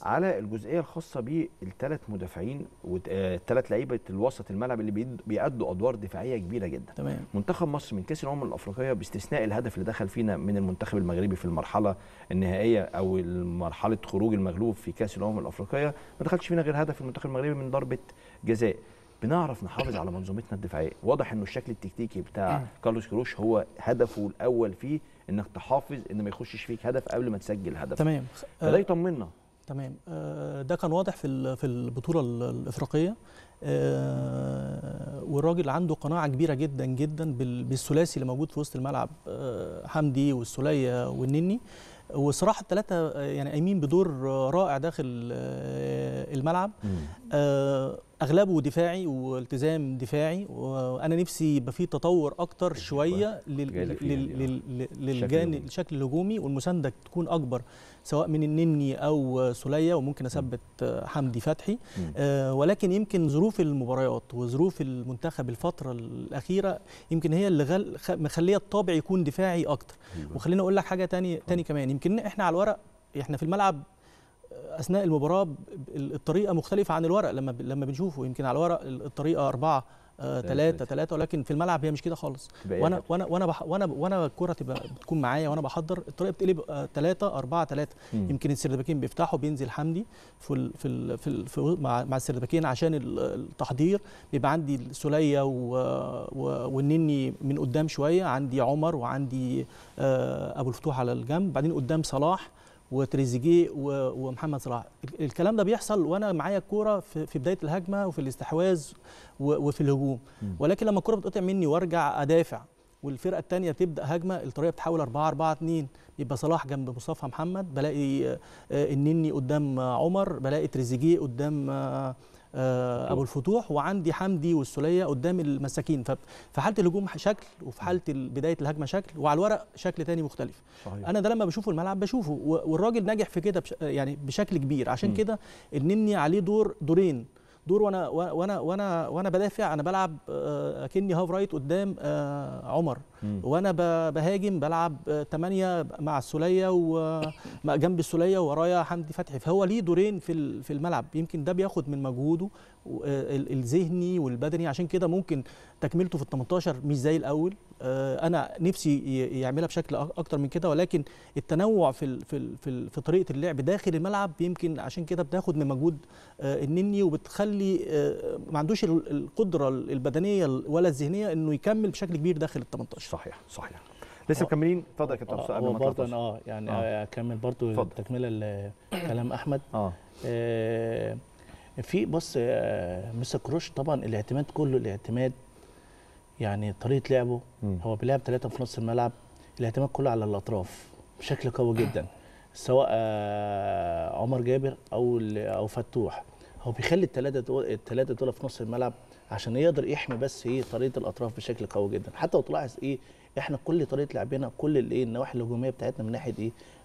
على الجزئيه الخاصه بالثلاث مدافعين والثلاث لعيبه الوسط الملعب اللي بيأدوا ادوار دفاعيه كبيره جدا. تمام. منتخب مصر من كاس الامم الافريقيه باستثناء الهدف اللي دخل فينا من المنتخب المغربي في المرحله النهائيه او مرحله خروج المغلوب في كاس الامم الافريقيه، ما دخلش فينا غير هدف المنتخب المغربي من ضربه جزاء. بنعرف نحافظ على منظومتنا الدفاعيه. واضح انه الشكل التكتيكي بتاع كارلوس كيروش هو هدفه الاول فيه انك تحافظ ان ما يخشش فيك هدف قبل ما تسجل هدف. تمام. فده يطمنا. تمام. ده كان واضح في البطوله الافريقيه، والراجل عنده قناعه كبيره جدا جدا بالثلاثي اللي موجود في وسط الملعب، حمدي والسولية والنني، وصراحه الثلاثه يعني قايمين بدور رائع داخل الملعب. اغلبه دفاعي والتزام دفاعي، وانا نفسي يبقى فيه تطور اكتر شويه للجانب الشكل الهجومي، والمسانده تكون اكبر سواء من النني او سولية، وممكن اثبت حمدي فتحي. ولكن يمكن ظروف المباريات وظروف المنتخب الفتره الاخيره يمكن هي اللي مخليه الطابع يكون دفاعي اكتر. وخليني اقول لك حاجه تاني كمان، يمكن احنا على الورق احنا في الملعب اثناء المباراه الطريقه مختلفه عن الورق لما بنشوفه. يمكن على الورق الطريقه 4-3-3، ولكن في الملعب هي مش كده خالص. وانا وانا وانا وانا وانا الكوره بتكون معايا وانا بحضر، الطريقه بتقلب 3-4-3. يمكن السردباكين بيفتحوا، بينزل حمدي مع السردباكين عشان التحضير، بيبقى عندي السولية والنني من قدام شويه، عندي عمر وعندي ابو الفتوح على الجنب، بعدين قدام صلاح وتريزيجيه ومحمد صلاح. الكلام ده بيحصل وانا معايا الكوره في بدايه الهجمه وفي الاستحواذ وفي الهجوم. ولكن لما الكوره بتقطع مني وارجع ادافع والفرقه الثانيه بتبدا هجمه، الطريقه بتحاول 4-4-2، يبقى صلاح جنب مصطفى محمد، بلاقي النني قدام عمر، بلاقي تريزيجيه قدام ابو الفتوح، وعندي حمدي والسولية قدام المساكين. ففي حاله الهجوم شكل، وفي حاله بدايه الهجمه شكل، وعلى الورق شكل تاني مختلف. صحيح. انا ده لما بشوفه الملعب بشوفه، والراجل ناجح في كده يعني بشكل كبير. عشان كده النني عليه دورين دور وانا وانا وانا وانا بدافع انا بلعب اكني هاف رايت قدام عمر، وانا بهاجم بلعب 8 مع السوليه وجنب السوليه ورايا حمدي فتحي. فهو ليه دورين في الملعب، يمكن ده بياخد من مجهوده الذهني والبدني، عشان كده ممكن تكملته في ال18 مش زي الاول. انا نفسي يعملها بشكل اكتر من كده، ولكن التنوع في طريقه اللعب داخل الملعب يمكن عشان كده بتاخد من مجهود النني، وبتخلي ما عندوش القدره البدنيه ولا الذهنيه انه يكمل بشكل كبير داخل ال18. صحيح صحيح. لسه مكملين. اتفضل يا كابتن حسام قبل ما تخلص. يعني اكمل برضه تكمله كلام احمد. في بص مستر كيروش طبعا الاعتماد كله، الاعتماد يعني طريقه لعبه هو بيلعب 3 في نص الملعب، الاعتماد كله على الاطراف بشكل قوي جدا، سواء عمر جابر او فتوح. هو بيخلي الثلاثه دول في نص الملعب عشان يقدر يحمي بس طريقه الاطراف بشكل قوي جدا. حتى لو تلاحظ احنا كل طريقه لعبنا، كل النواحي الهجوميه بتاعتنا من ناحيه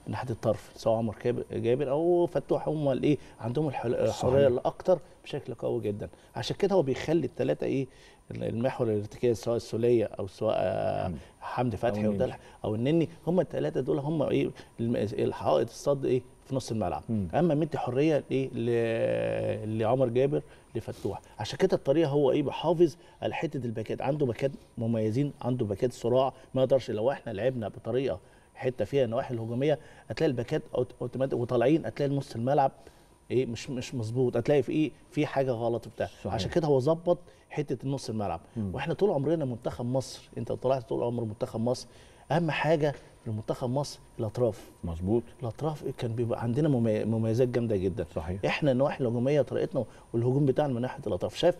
من ناحيه الطرف، سواء عمر جابر او فتوح، هم عندهم الحريه الاكثر بشكل قوي جدا. عشان كده هو بيخلي الثلاثه المحور الارتكاز، سواء السوليه او سواء حمدي فتحي او النني، هم الثلاثه دول هم الحائط الصد في نص الملعب. اما مدي حريه لعمر جابر لفتوح. عشان كده الطريقه هو بيحافظ على حته الباكات، عنده باكات مميزين، عنده باكات صراع. ما يقدرش لو احنا لعبنا بطريقه حته فيها النواحي الهجوميه هتلاقي الباكات اوتوماتيك وطالعين، هتلاقي نص الملعب مش مظبوط، هتلاقي في في حاجه غلط بتاع. عشان كده هو ظبط حته نص الملعب. واحنا طول عمرنا منتخب مصر، انت طلعت طول عمر منتخب مصر اهم حاجه في منتخب مصر الاطراف. مظبوط. الاطراف كان بيبقى عندنا مميزات جامده جدا. صحيح. احنا النواحي الهجوميه طريقتنا والهجوم بتاعنا من ناحيه الاطراف.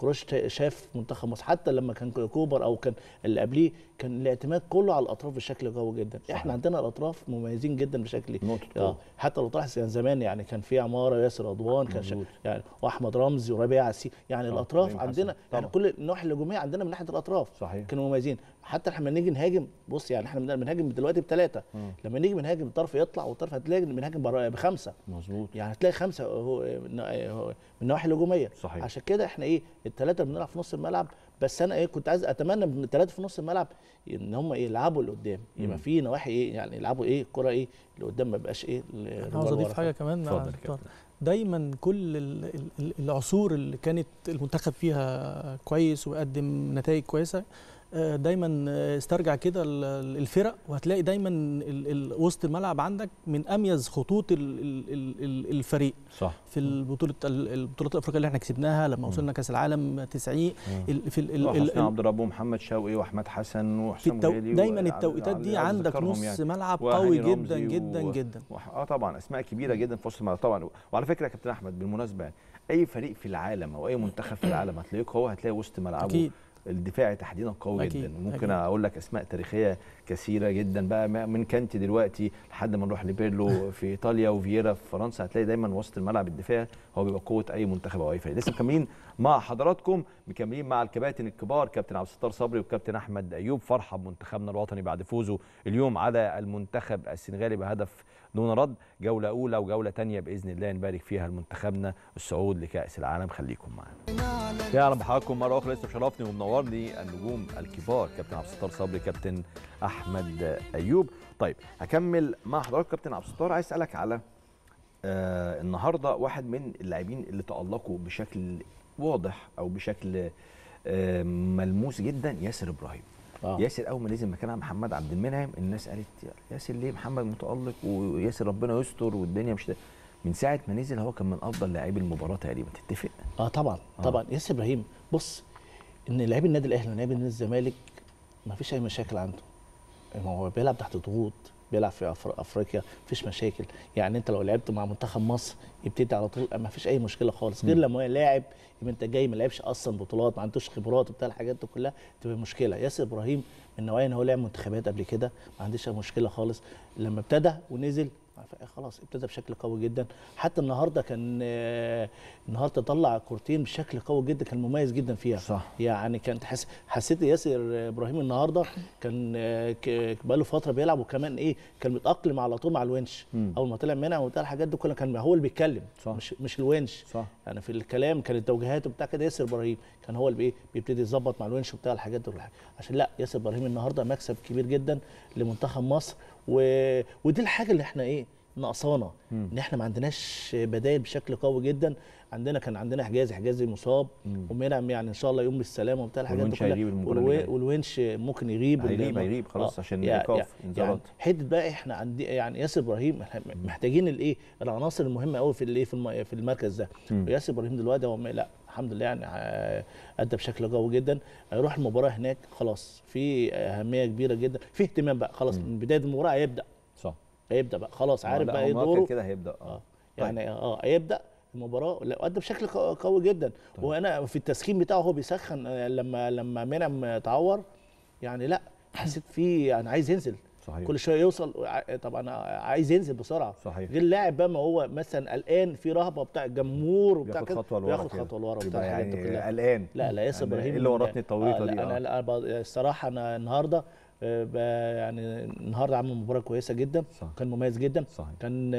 كيروش شاف منتخب مصر حتى لما كان كوبر او كان اللي قبليه، كان الاعتماد كله على الاطراف بشكل قوي جدا. صحيح. احنا عندنا الاطراف مميزين جدا بشكل حتى لو تلاحظ زمان كان في عماره وياسر عضوان، كان واحمد رمزي وربيع عسي، الاطراف عندنا كل النواحي الهجوميه عندنا من ناحيه الاطراف. صحيح. كانوا مميزين. حتى احنا لما نيجي نهاجم، بص احنا بنهاجم دلوقتي ب3، لما نيجي بنهاجم الطرف يطلع والطرف هتلاقي بنهاجم ب5. مظبوط. هتلاقي 5 من النواحي الهجوميه. صحيح. عشان كده احنا الثلاثه بنلعب في نص الملعب. بس انا كنت عايز اتمنى من الثلاثه في نص الملعب ان هم يلعبوا لقدام، يبقى في نواحي يلعبوا الكره اللي قدام، ما يبقاش انا عاوز اضيف حاجه كمان. دايما كل العصور اللي كانت المنتخب فيها كويس وقدم نتائج كويسه، دايما استرجع كده الفرق، وهتلاقي دايما وسط الملعب عندك من اميز خطوط الفريق. صح. في البطولات الافريقيه اللي احنا كسبناها لما وصلنا كاس العالم 90، في عبد الرب ومحمد شوقي واحمد حسن وحسام غالي، دايما التوقيتات دي عندك نص ملعب قوي جدا جدا جدا. طبعا اسماء كبيره جدا في وسط الملعب طبعا. وعلى فكره يا كابتن احمد، بالمناسبه اي فريق في العالم او اي منتخب في العالم هتلاقيه قوي، هتلاقي وسط ملعبه أكيد. الدفاعي تحديدا قوي جدا. ممكن اقول لك اسماء تاريخيه كثيره جدا بقى، من كانتي دلوقتي لحد ما نروح لبيرلو في ايطاليا وفييرا في فرنسا، هتلاقي دايما وسط الملعب الدفاعي هو بيبقى قوه اي منتخب او اي فريق. لسه مكملين مع حضراتكم، مكملين مع الكباتن الكبار كابتن عبد الستار صبري وكابتن احمد ايوب، فرحه بمنتخبنا الوطني بعد فوزه اليوم على المنتخب السنغالي بهدف دون رد. جوله اولى وجوله ثانيه باذن الله نبارك فيها لمنتخبنا الصعود لكاس العالم. خليكم معانا. يا رب حضراتكم مره اخرى، لسه بشرفني ومنورني النجوم الكبار كابتن عبد الستار صبري، كابتن احمد ايوب. طيب هكمل مع حضرتك كابتن عبد الستار، عايز اسالك على النهارده واحد من اللاعبين اللي تالقوا بشكل واضح او بشكل ملموس جدا، ياسر ابراهيم. ياسر اول ما نزل مكانها محمد عبد المنعم، الناس قالت ياسر ليه محمد متالق وياسر ربنا يستر والدنيا مش من ساعه ما نزل هو كان من افضل لاعبي المباراه تقريبا. تتفق؟ طبعا طبعا. ياسر ابراهيم بص، ان لاعبي النادي الاهلي ولاعبي النادي الزمالك ما فيش اي مشاكل عنده، هو بيلعب تحت ضغوط، بيلعب في افريقيا ما فيش مشاكل. يعني انت لو لعبت مع منتخب مصر يبتدي على طول ما فيش اي مشكله خالص، غير لما لاعب يبقى انت جاي ما لعبش اصلا بطولات، ما عندوش خبرات وبتاع الحاجات دي كلها تبقى مشكله. ياسر ابراهيم من نوعيه ان هو لعب منتخبات قبل كده، ما عندوش اي مشكله خالص. لما ابتدى ونزل خلاص ابتدى بشكل قوي جدا. حتى النهارده كان النهارده طلع كورتين بشكل قوي جدا، كان مميز جدا فيها صح. يعني كان حسيت ياسر ابراهيم النهارده كان بقاله فتره بيلعب، وكمان ايه كان متاقلم على طول مع الونش. اول ما طلع منها وبتاع الحاجات دي كلها كان هو اللي بيتكلم صح. مش الونش صح. يعني في الكلام كانت توجيهاته بتاع كده ياسر ابراهيم كان هو اللي بيبتدي يظبط مع الونش وبتاع الحاجات دي كلها. عشان لا ياسر ابراهيم النهارده مكسب كبير جدا لمنتخب مصر، ودي الحاجه اللي احنا ايه ناقصانا، ان احنا ما عندناش بدائل بشكل قوي جدا. كان عندنا حجازي مصاب ومنعم يعني ان شاء الله يوم بالسلامه وبتاع الحاجات دي كلها، والونش ممكن يغيب خلاص عشان الايقاف انذارات. حته بقى احنا عندي يعني ياسر ابراهيم محتاجين الايه العناصر المهمه قوي في الايه في المركز ده. ياسر ابراهيم دلوقتي هو لا الحمد لله يعني ادى بشكل قوي جدا، هيروح المباراه هناك خلاص في اهميه كبيره جدا، في اهتمام بقى خلاص من بدايه المباراه هيبدأ بقى خلاص عارف بقى ايه دوره كده هيبدأ يعني هيبدأ المباراة وأدى بشكل قوي جدا. طيب. وانا في التسخين بتاعه هو بيسخن لما منعم تعور يعني لا حسيت فيه انا عايز ينزل صحيح. كل شويه يوصل طبعا عايز ينزل بسرعه صحيح. غير اللاعب بقى ما هو مثلا قلقان في رهبه بتاع الجمهور وبتاع كده بياخد خطوه لورا بتاع الحاجات دي كلها قلقان. لا ياسر ابراهيم اللي ورطني التوريطه دي انا الصراحه انا النهارده يعني النهارده عمل مباراه كويسه جدا صح. كان مميز جدا صح. كان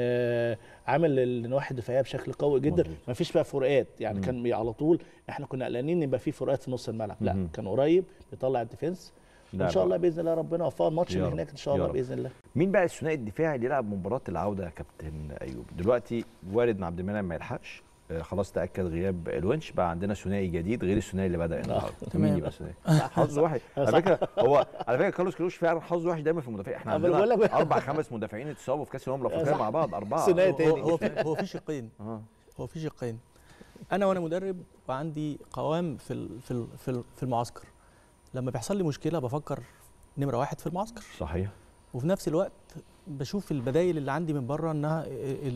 عامل النواحي الدفاعيه بشكل قوي جدا، ما فيش بقى فروقات يعني كان على طول احنا كنا قلقانين يبقى في فروقات في نص الملعب، لا كان قريب بيطلع الديفنس ان شاء الله باذن الله ربنا وفقه الماتش اللي هناك ان شاء الله باذن الله. مين بقى الثنائي الدفاعي اللي يلعب مباراه العوده يا كابتن ايوب؟ دلوقتي والد عبد المنعم ما يلحقش خلاص تاكد غياب الونش، بقى عندنا ثنائي جديد غير الثنائي اللي بدا النهارده. مين يبقى ثنائي؟ حظه وحش على فكره، هو على فكره كارلوس كيروش فعلا حظه وحش دايما في المدافعين. احنا عندنا 4 5 مدافعين اتصابوا في كاس الامم لو فاكرين مع بعض 4 ثنائي تاني. هو في شقين انا مدرب وعندي قوام في المعسكر، لما بيحصل لي مشكله بفكر نمره 1 في المعسكر صحيح، وفي نفس الوقت بشوف البدايل اللي عندي من بره انها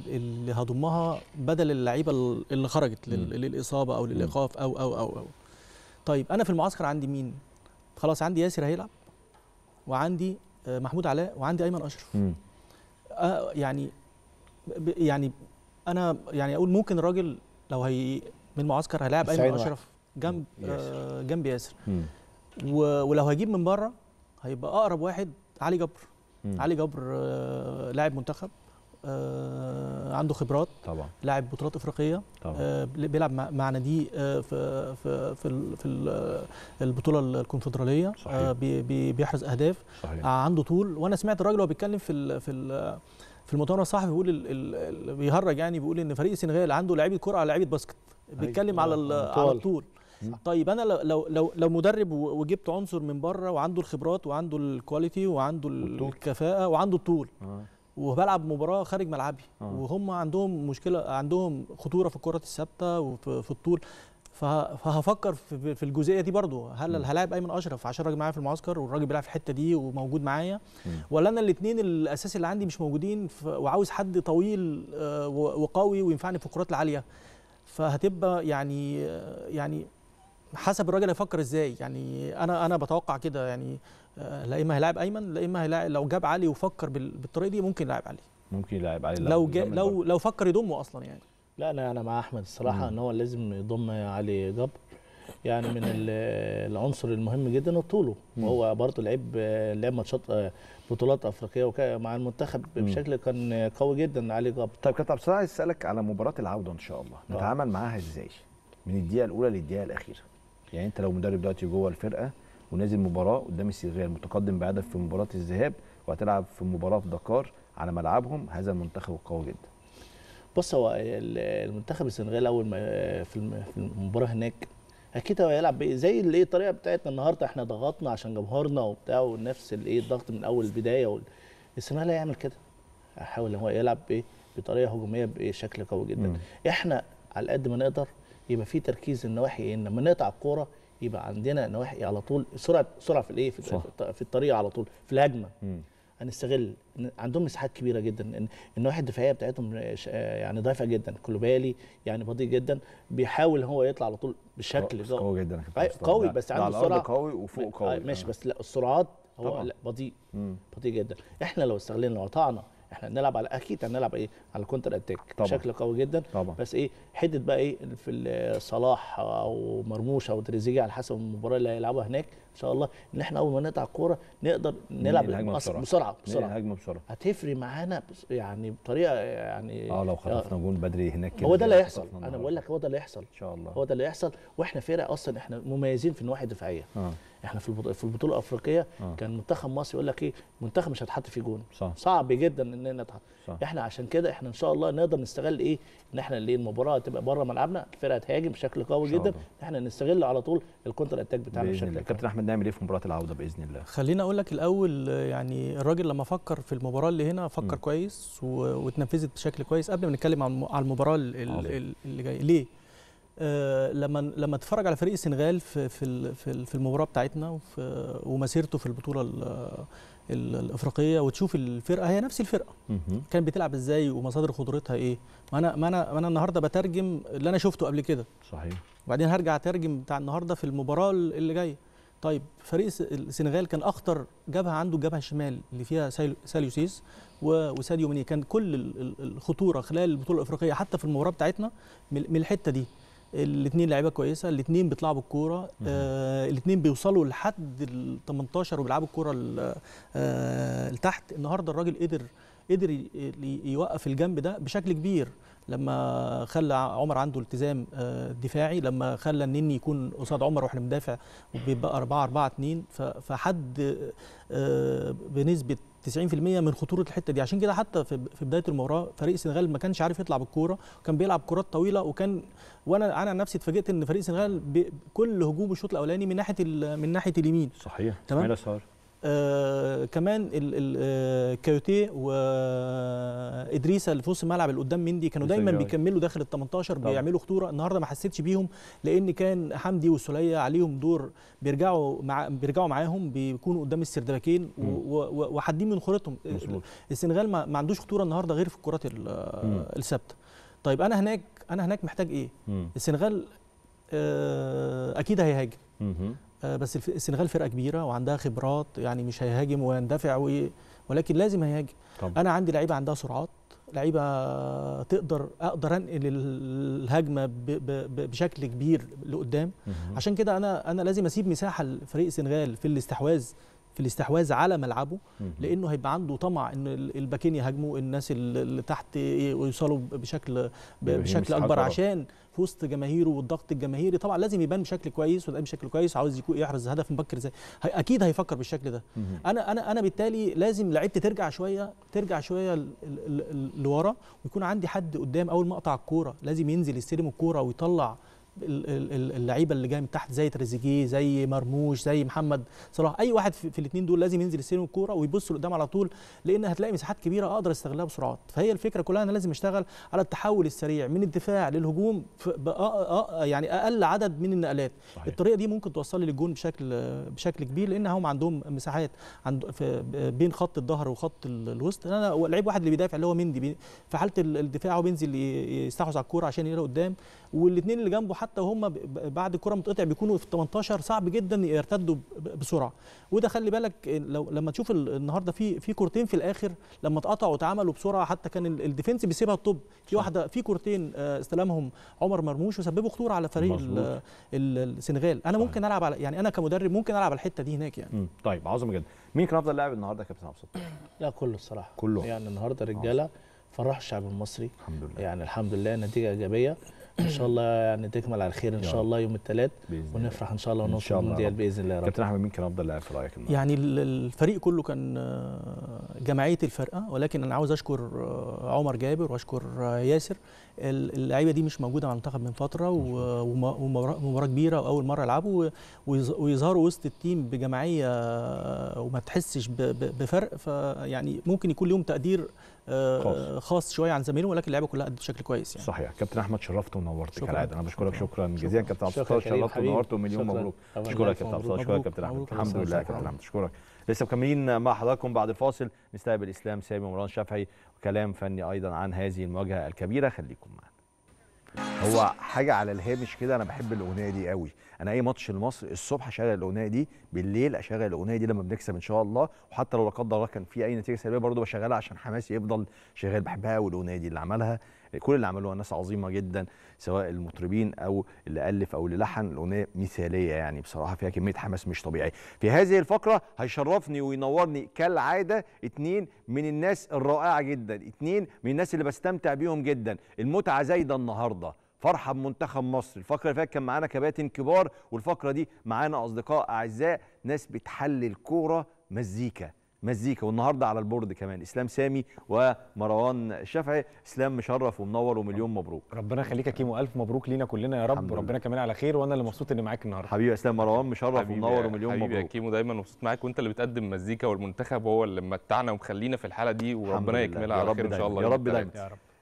اللي هضمها بدل اللعيبه اللي خرجت للاصابه او للايقاف او. طيب انا في المعسكر عندي مين؟ خلاص عندي ياسر هيلعب، وعندي محمود علاء، وعندي ايمن اشرف. يعني انا يعني اقول ممكن الراجل لو من المعسكر هيلاعب ايمن اشرف جنب ياسر، ولو هيجيب من بره هيبقى اقرب واحد علي جبر. علي جبر لاعب منتخب، عنده خبرات طبعا، لاعب بطولات افريقيه طبعا، بيلعب مع ناديه في البطوله الكونفدراليه، بيحرز اهداف صحيح. عنده طول، وانا سمعت الراجل وهو بيتكلم في المؤتمر الصحفي بيقول بيهرج يعني، بيقول ان فريق السنغال عنده لعيبه كره على لعيبه باسكت، بيتكلم على الطول. طيب انا لو مدرب وجبت عنصر من بره وعنده الخبرات وعنده الكواليتي وعنده الكفاءه وعنده الطول وبلعب مباراه خارج ملعبي وهم عندهم مشكله، عندهم خطوره في الكرات الثابته وفي الطول، فهفكر في الجزئيه دي برضو. هل هلاعب ايمن اشرف عشان الراجل معايا في المعسكر والراجل بيلعب في الحته دي وموجود معايا، ولا انا الاثنين الاساسي اللي عندي مش موجودين وعاوز حد طويل وقوي وينفعني في الكرات العاليه؟ فهتبقى يعني حسب الراجل هيفكر ازاي. يعني انا بتوقع كده، يعني لا اما هيلاعب ايمن، لا اما هيلاعب لو جاب علي وفكر بالطريقه دي ممكن يلاعب علي، لو فكر يضمه اصلا يعني. لا انا مع احمد الصراحه ان هو لازم يضم علي جبر، يعني من العنصر المهم جدا طوله، وهو برضه لعب ماتشات بطولات افريقيه مع المنتخب بشكل كان قوي جدا علي جبر. طيب كابتن عبد السلام، عايز اسالك على مباراه العوده ان شاء الله، نتعامل معاها ازاي من الدقيقه الاولى للدقيقه الاخيره؟ يعني انت لو مدرب دلوقتي جوه الفرقه ونازل مباراه قدام السنغال متقدم بهدف في مباراه الذهاب، وهتلعب في مباراه في دكار على ملعبهم هذا المنتخب القوي جدا. بص، هو المنتخب السنغال اول ما في المباراه هناك اكيد هو هيلعب زي اللي الطريقه بتاعتنا النهارده، احنا ضغطنا عشان جمهورنا وبتاع ونفس الضغط من اول البدايه. السنغال هيعمل كده، هيحاول هو يلعب بطريقه هجوميه بشكل قوي جدا. احنا على قد ما نقدر يبقى في تركيز النواحي، ان لما نقطع الكوره يبقى عندنا نواحي على طول سرعه في في الطريقه على طول في الهجمه. هنستغل عندهم مساحات كبيره جدا، النواحي الدفاعيه بتاعتهم يعني ضعيفه جدا، كوليبالي يعني بطيء جدا، بيحاول هو يطلع على طول بشكل قوي جدا قوي، بس عنده سرعه قوي وفوق قوي ماشي، بس لا السرعات هو بطيء جدا. احنا لو استغلنا وقطعنا احنا بنلعب على اكيد هنلعب ايه على الكونتر اتاك بشكل قوي جدا طبعا. بس ايه حته بقى ايه في صلاح او مرموش او تريزيجيه على حسب المباراه اللي هيلعبوها هناك ان شاء الله، ان احنا اول ما نقطع الكوره نقدر نلعب بسرعه الهجمه بسرعه هتفرق معانا يعني بطريقه يعني لو خطفنا جون بدري هناك كده هو ده اللي هيحصل. انا بقول لك هو ده اللي هيحصل ان شاء الله، هو ده اللي هيحصل. واحنا فرقه اصلا احنا مميزين في النواحي الدفاعيه احنا في البطوله الافريقيه كان منتخب مصر يقول لك ايه منتخب مش هتحط فيه جون صح. صعب جدا اننا نتحط احنا عشان كده احنا ان شاء الله نقدر نستغل ايه ان احنا اللي المباراه تبقى بره ملعبنا، الفرقه هتهاجم بشكل قوي جدا احنا نستغل على طول الكونتر اتاك بتاعنا بشكل كبير. كابتن احمد نعمل ايه في مباراه العوده باذن الله؟ خليني اقول لك الاول يعني الراجل لما فكر في المباراه اللي هنا فكر كويس واتنفذت بشكل كويس قبل ما نتكلم على المباراه اللي جايه. ليه؟ لما اتفرج على فريق السنغال في المباراه بتاعتنا ومسيرته في البطوله الافريقيه وتشوف الفرقه هي نفس الفرقه كانت بتلعب ازاي ومصادر خضرتها ايه. ما انا النهارده بترجم اللي انا شفته قبل كده صحيح، وبعدين هرجع اترجم بتاع النهارده في المباراه اللي جايه. طيب فريق السنغال كان اخطر جبهه عنده الجبهه الشمال اللي فيها ساليوسيس وساديو ماني، كان كل الخطوره خلال البطوله الافريقيه حتى في المباراه بتاعتنا من الحته دي. الاثنين لعيبه كويسه، الاثنين بيطلعوا بالكوره، الاثنين بيوصلوا لحد ال 18 وبيلعبوا الكوره لتحت. النهارده الراجل قدر يوقف الجنب ده بشكل كبير لما خلى عمر عنده التزام دفاعي، لما خلى النني يكون قصاد عمر واحنا بندافع وبيبقى 4-4-2 فحد بنسبه 90% من خطوره الحته دي. عشان كده حتى في بدايه المباراه فريق السنغال ما كانش عارف يطلع بالكوره، وكان بيلعب كرات طويله، وانا عن نفسي اتفاجئت ان فريق السنغال كل هجومه الشوط الاولاني من ناحيه اليمين صحيح تمام. كمان كايوتيه وادريسه اللي في نص الملعب اللي قدام مندي كانوا دايما بيكملوا داخل ال 18 بيعملوا خطوره. النهارده ما حسيتش بيهم لان كان حمدي والسولية عليهم دور، بيرجعوا معاهم، بيكونوا قدام السردباكين وحادين من خطورتهم. السنغال ما عندوش خطوره النهارده غير في الكرات الثابته. طيب انا هناك محتاج ايه؟ السنغال اكيد هيهاجم بس السنغال فرقه كبيره وعندها خبرات، يعني مش هيهاجم ويندفع ولكن لازم هيهاجم. انا عندي لعيبه عندها سرعات، لعيبه اقدر انقل الهجمه بشكل كبير لقدام. عشان كده انا لازم اسيب مساحه لفريق السنغال في الاستحواذ على ملعبه، لانه هيبقى عنده طمع ان الباكين يهاجموا، الناس اللي تحت يوصلوا بشكل اكبر، عشان في وسط جماهيره والضغط الجماهيري طبعا لازم يبان بشكل كويس ويبان بشكل كويس. عاوز يحرز هدف مبكر ازاي؟ اكيد هيفكر بالشكل ده. انا بالتالي لازم لعيبتي ترجع شويه لورا، ويكون عندي حد قدام اول ما اقطع الكوره لازم ينزل يستلم الكوره ويطلع اللعيبه اللي جايه من تحت زي تريزيجيه، زي مرموش، زي محمد صلاح. اي واحد في الاثنين دول لازم ينزل يستلم الكوره ويبص لقدام على طول، لان هتلاقي مساحات كبيره اقدر استغلها بسرعات. فهي الفكره كلها انا لازم اشتغل على التحول السريع من الدفاع للهجوم يعني اقل عدد من النقلات صحيح. الطريقه دي ممكن توصل لي للجون بشكل كبير، لان هم عندهم مساحات بين خط الظهر وخط الوسط. انا لعيب واحد اللي بيدافع اللي هو مندي في حاله الدفاع هو بينزل يستحوذ على الكوره عشان يلاقي قدام، والاثنين اللي جنبه حتى هم بعد الكره متقطع بيكونوا في 18 صعب جدا يرتدوا بسرعه. وده خلي بالك لما تشوف النهارده في كورتين في الاخر لما اتقطعوا واتعملوا بسرعه، حتى كان الديفنس بيسيبها الطب في واحده، في كورتين استلمهم عمر مرموش وسببوا خطوره على فريق السنغال. انا ممكن العب على، يعني انا كمدرب ممكن العب على الحته دي هناك يعني. طيب عظمه جدا. مين كان افضل لاعب النهارده يا كابتن عبد الستار؟ لا كله الصراحه كله، يعني النهارده رجاله فرحوا الشعب المصري الحمد لله، يعني الحمد لله نتيجه ايجابيه ان شاء الله، يعني تكمل على خير ان شاء الله يوم الثلاث ونفرح ان شاء الله ونوصل المونديال باذن الله يا رب. كابتن احمد مين كان افضل لاعب في رايك النهارده؟ يعني الفريق كله كان جماعيه الفرقه، ولكن انا عاوز اشكر عمر جابر واشكر ياسر. اللعيبه دي مش موجوده مع المنتخب من فتره، ومباراه كبيره واول مره يلعبوا ويظهروا وسط التيم بجماعيه وما تحسش بفرق، فيعني ممكن يكون ليهم تقدير خاص شويه عن زميلهم، ولكن اللعيبه كلها ادت بشكل كويس يعني. صحيح. كابتن احمد شرفت ونورت كالعاده، انا بشكرك شكرا جزيلا كابتن عبد الستار، شرفت ونورت ومليون مبروك. بشكرك كابتن عبد الستار، شكرا كابتن احمد. الحمد لله كابتن احمد شكرا. لسه مكملين مع حضراتكم بعد الفاصل، نستقبل اسلام سامي ومروان شفعي وكلام فني ايضا عن هذه المواجهه الكبيره، خليكم معنا. هو حاجه على الهامش كده. انا بحب الاغنيه دي قوي، انا اي ماتش لمصر الصبح اشغل الاغنيه دي، بالليل اشغل الاغنيه دي لما بنكسب ان شاء الله، وحتى لو لا قدر الله كان في اي نتيجه سلبيه برضه بشغلها عشان حماسي يفضل شغال. بحبها قوي الاغنيه دي، اللي عملها كل اللي عملوها ناس عظيمه جدا، سواء المطربين او اللي الف او اللي لحن. الاغنيه مثاليه يعني، بصراحه فيها كميه حماس مش طبيعي. في هذه الفقره هيشرفني وينورني كالعاده اتنين من الناس الرائعه جدا، اتنين من الناس اللي بستمتع بيهم جدا. المتعه زايده النهارده، فرحه بمنتخب مصر. الفقره اللي فاتت كان معانا كباتن كبار، والفقره دي معانا اصدقاء اعزاء، ناس بتحلل كوره مزيكا. والنهارده على البورد كمان اسلام سامي ومروان شفعي. اسلام مشرف ومنور ومليون مبروك. ربنا يخليك يا كيمو، الف مبروك لينا كلنا يا رب، ربنا كمان على خير. وانا اللي مبسوط اني معاك النهارده حبيبي يا اسلام. مروان مشرف ومنور ومليون مبروك حبيبي يا كيمو، دايما مبسوط معاك، وانت اللي بتقدم مزيكا والمنتخب هو اللي متعنا ومخلينا في الحاله دي، وربنا يكملها على خير ان شاء الله يا رب دايما.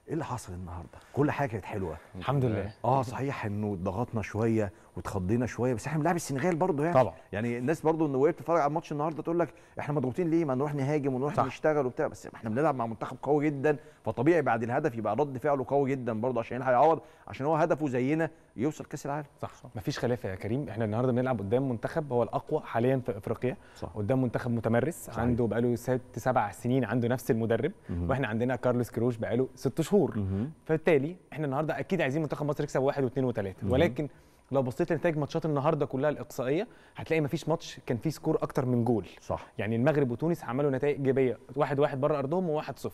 ايه اللي حصل النهارده؟ كل حاجه كانت حلوه الحمد لله. صحيح انه ضغطنا شويه واتخضينا شويه، بس احنا بنلعب السنغال برضه يعني طبعا. يعني الناس برضه ان وهي بتتفرج على الماتش النهارده تقول لك احنا مضغوطين ليه؟ ما نروح نهاجم ونروح نشتغل وبتاع، بس احنا بنلعب مع منتخب قوي جدا، فطبيعي بعد الهدف يبقى رد فعله قوي جدا برضه، عشان هيعوض، عشان هو هدفه زينا يوصل كاس العالم. صح. مفيش خلاف يا كريم، احنا النهارده بنلعب قدام منتخب هو الاقوى حاليا في افريقيا، قدام منتخب متمرس صحيح. عنده بقاله 6 7 سنين عنده نفس المدرب، واحنا عندنا كارلوس كيروش بقاله 6 شهور، فبالتالي احنا النهارده اكيد عايزين منتخب مصر يكسب 1 و2 و3. ولكن لو بصيت لنتائج ماتشات النهارده كلها الاقصائيه هتلاقي مفيش ماتش كان فيه سكور اكتر من جول صح. يعني المغرب وتونس عملوا نتائج ايجابيه، 1-1 بره ارضهم و1-0.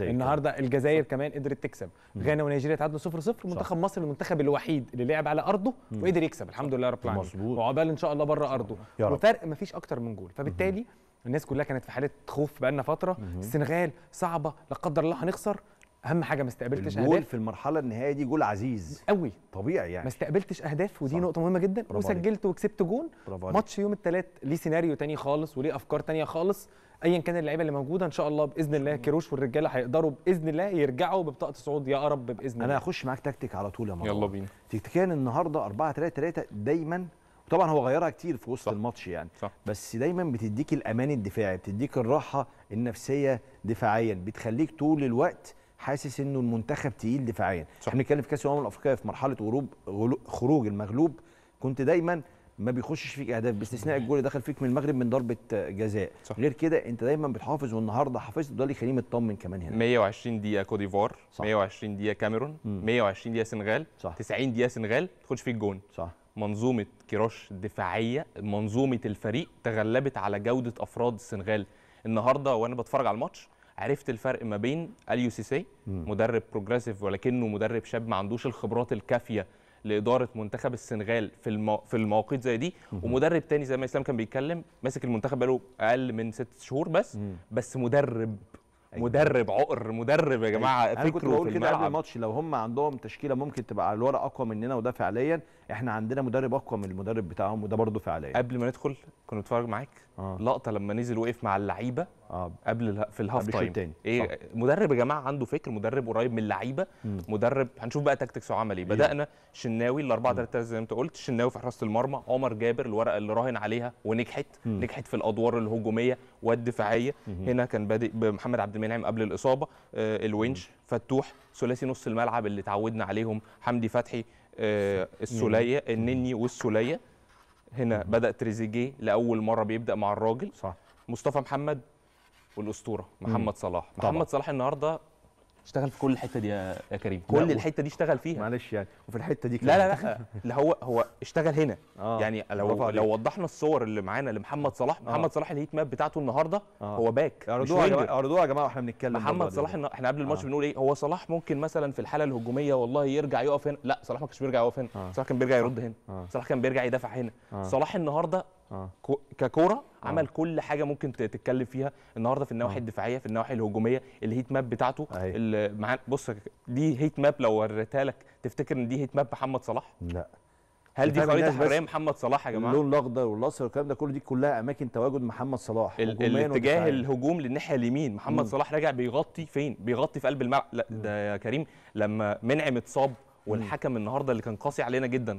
النهارده الجزائر كمان قدرت تكسب، غانا ونيجيريا تعادلوا 0-0. منتخب مصر المنتخب الوحيد اللي لعب على ارضه وقدر يكسب الحمد لله رب العالمين، وعقبال ان شاء الله بره ارضه، وفرق مفيش اكتر من جول. فبالتالي الناس كلها كانت في حاله خوف بقالنا فتره، السنغال صعبه لا قدر الله هنخسر، اهم حاجه ما استقبلتش اهداف. جول في المرحله النهائيه دي جول عزيز قوي طبيعي يعني، ما استقبلتش اهداف ودي صح. نقطه مهمه جدا، وسجلت وكسبت جون. ماتش يوم الثلاث ليه سيناريو تاني خالص، وليه افكار تانيه خالص. ايا كان اللعيبه اللي موجوده ان شاء الله باذن الله كيروش والرجاله هيقدروا باذن الله يرجعوا ببطاقه الصعود يا رب باذن الله. انا هخش معاك تكتيك على طول يا مروان، يلا بينا. تكتيكان النهارده 4-3-3 دايما، وطبعا هو غيرها كتير في وسط الماتش يعني صح. بس دايما بتديك الامان الدفاعي، بتديك الراحه النفسيه دفاعيا، بتخليك طول الوقت حاسس انه المنتخب تقيل دفاعيا. احنا بنتكلم في كاس الامم الافريقيه في مرحله خروج المغلوب، كنت دايما ما بيخشش فيك اهداف باستثناء الجول اللي دخل فيك من المغرب من ضربه جزاء صح. غير كده انت دايما بتحافظ، والنهارده حافظت، وده اللي يخليني مطمن كمان. هنا 120 دقيقه كوت ديفوار، 120 دقيقه كاميرون، 120 دقيقه سنغال صح. 90 دقيقه سنغال ما تدخلش فيك جون صح. منظومه كيروش الدفاعيه، منظومه الفريق تغلبت على جوده افراد السنغال. النهارده وانا بتفرج على الماتش عرفت الفرق ما بين ساليوسيس، مدرب بروجريسيف ولكنه مدرب شاب ما عندوش الخبرات الكافيه لاداره منتخب السنغال في المواقيت زي دي، ومدرب تاني زي ما اسلام كان بيتكلم ماسك المنتخب بقاله اقل من 6 شهور بس، بس مدرب عقر، مدرب يا جماعه. أنا كنت بقول كده قبل الماتش، لو هم عندهم تشكيله ممكن تبقى على الورق اقوى مننا، وده فعليا احنا عندنا مدرب اقوى من المدرب بتاعهم، وده برضه فعليا. قبل ما ندخل كنا بنتفرج معاك لقطه لما نزل وقف مع اللعيبه قبل في الهاف تايم، ايه مدرب يا جماعه عنده فكر، مدرب قريب من اللعيبه، مدرب. هنشوف بقى تكتيكسه عمل ايه. بدانا شناوي ال4-3-3 زي ما انت قلت، شناوي في حراسه المرمى، عمر جابر الورقه اللي راهن عليها ونجحت، نجحت في الادوار الهجوميه والدفاعيه. هنا كان بادئ بمحمد عبد المنعم قبل الاصابه، الونش، فتوح، ثلاثي نص الملعب اللي تعودنا عليهم، حمدي فتحي، السولية، النني والسولية. هنا بدأ تريزيجيه لأول مرة بيبدأ مع الراجل صح. مصطفى محمد والأسطورة محمد صلاح. محمد صلاح النهارده اشتغل في كل الحتة دي يا كريم، كل الحتة دي اشتغل فيها معلش يعني، وفي الحتة دي كمان. لا هو اشتغل هنا يعني. لو وضحنا الصور اللي معانا لمحمد صلاح، محمد صلاح الهيت ماب بتاعته النهارده هو باك، اردوها يا جماعه واحنا بنتكلم. محمد صلاح احنا قبل الماتش بنقول ايه، هو صلاح ممكن مثلا في الحاله الهجوميه والله يرجع يقف هنا، لا صلاح ما كانش بيرجع يقف هنا، صلاح كان بيرجع يرد هنا، صلاح كان بيرجع يدافع هنا. صلاح النهارده ككوره عمل كل حاجه ممكن تتكلم فيها النهارده، في النواحي الدفاعيه، في النواحي الهجوميه، الهيت ماب بتاعته بص دي هيت ماب لو وريتها لك تفتكر ان دي هيت ماب محمد صلاح؟ لا. هل دي خريطه حراريه محمد صلاح يا جماعه؟ اللون الاخضر والاصفر والكلام ده كله، دي كلها اماكن تواجد محمد صلاح. الاتجاه الهجوم للناحيه اليمين، محمد صلاح راجع بيغطي فين؟ بيغطي في قلب الملعب. لا ده يا كريم لما منعم اتصاب والحكم النهارده اللي كان قاسي علينا جدا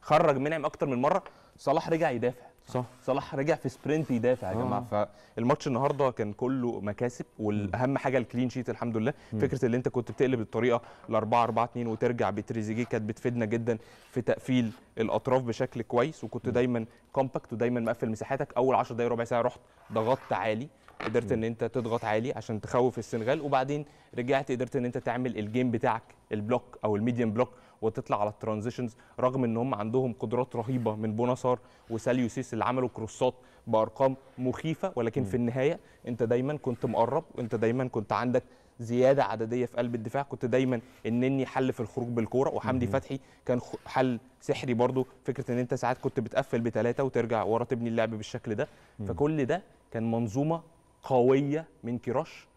خرج منعم اكتر من مره، صلاح رجع يدافع صح. صلاح رجع في سبرنت يدافع يا جماعه. فالماتش النهارده كان كله مكاسب، والاهم حاجه الكلين شيت الحمد لله. فكره اللي انت كنت بتقلب الطريقه ل 4-4-2 وترجع بتريزيجيه كانت بتفيدنا جدا في تقفيل الاطراف بشكل كويس، وكنت دايما كومباكت ودايما مقفل مساحاتك. اول 10 دقايق ربع ساعه رحت ضغطت عالي، قدرت ان انت تضغط عالي عشان تخوف السنغال، وبعدين رجعت قدرت ان انت تعمل الجيم بتاعك البلوك او الميديم بلوك وتطلع على الترانزيشنز، رغم ان هم عندهم قدرات رهيبه من بوناسار وساليوسيس اللي عملوا كروسات بارقام مخيفه، ولكن في النهايه انت دايما كنت مقرب، وانت دايما كنت عندك زياده عدديه في قلب الدفاع. كنت دايما النني حل في الخروج بالكوره، وحمدي فتحي كان حل سحري برضو. فكره ان انت ساعات كنت بتقفل بثلاثه وترجع ورا تبني اللعب بالشكل ده. فكل ده كان منظومه قويه من كيروش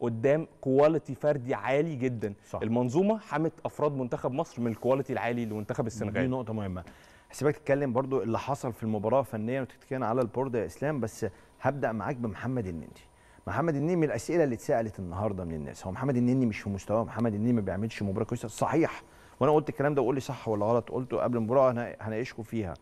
قدام كواليتي فردي عالي جدا. صح. المنظومه حمت افراد منتخب مصر من الكواليتي العالي لمنتخب السنغال. دي نقطه مهمه. هسيبك تتكلم برضو اللي حصل في المباراه فنيا وتتكلم على البورده يا اسلام، بس هبدا معاك بمحمد النني. محمد النني من الاسئله اللي اتسالت النهارده من الناس، هو محمد النني مش في مستواه، محمد النني ما بيعملش مباراه كويسه. صحيح، وانا قلت الكلام ده وقول لي صح ولا غلط، قلته قبل المباراه انا هناقشكم فيها.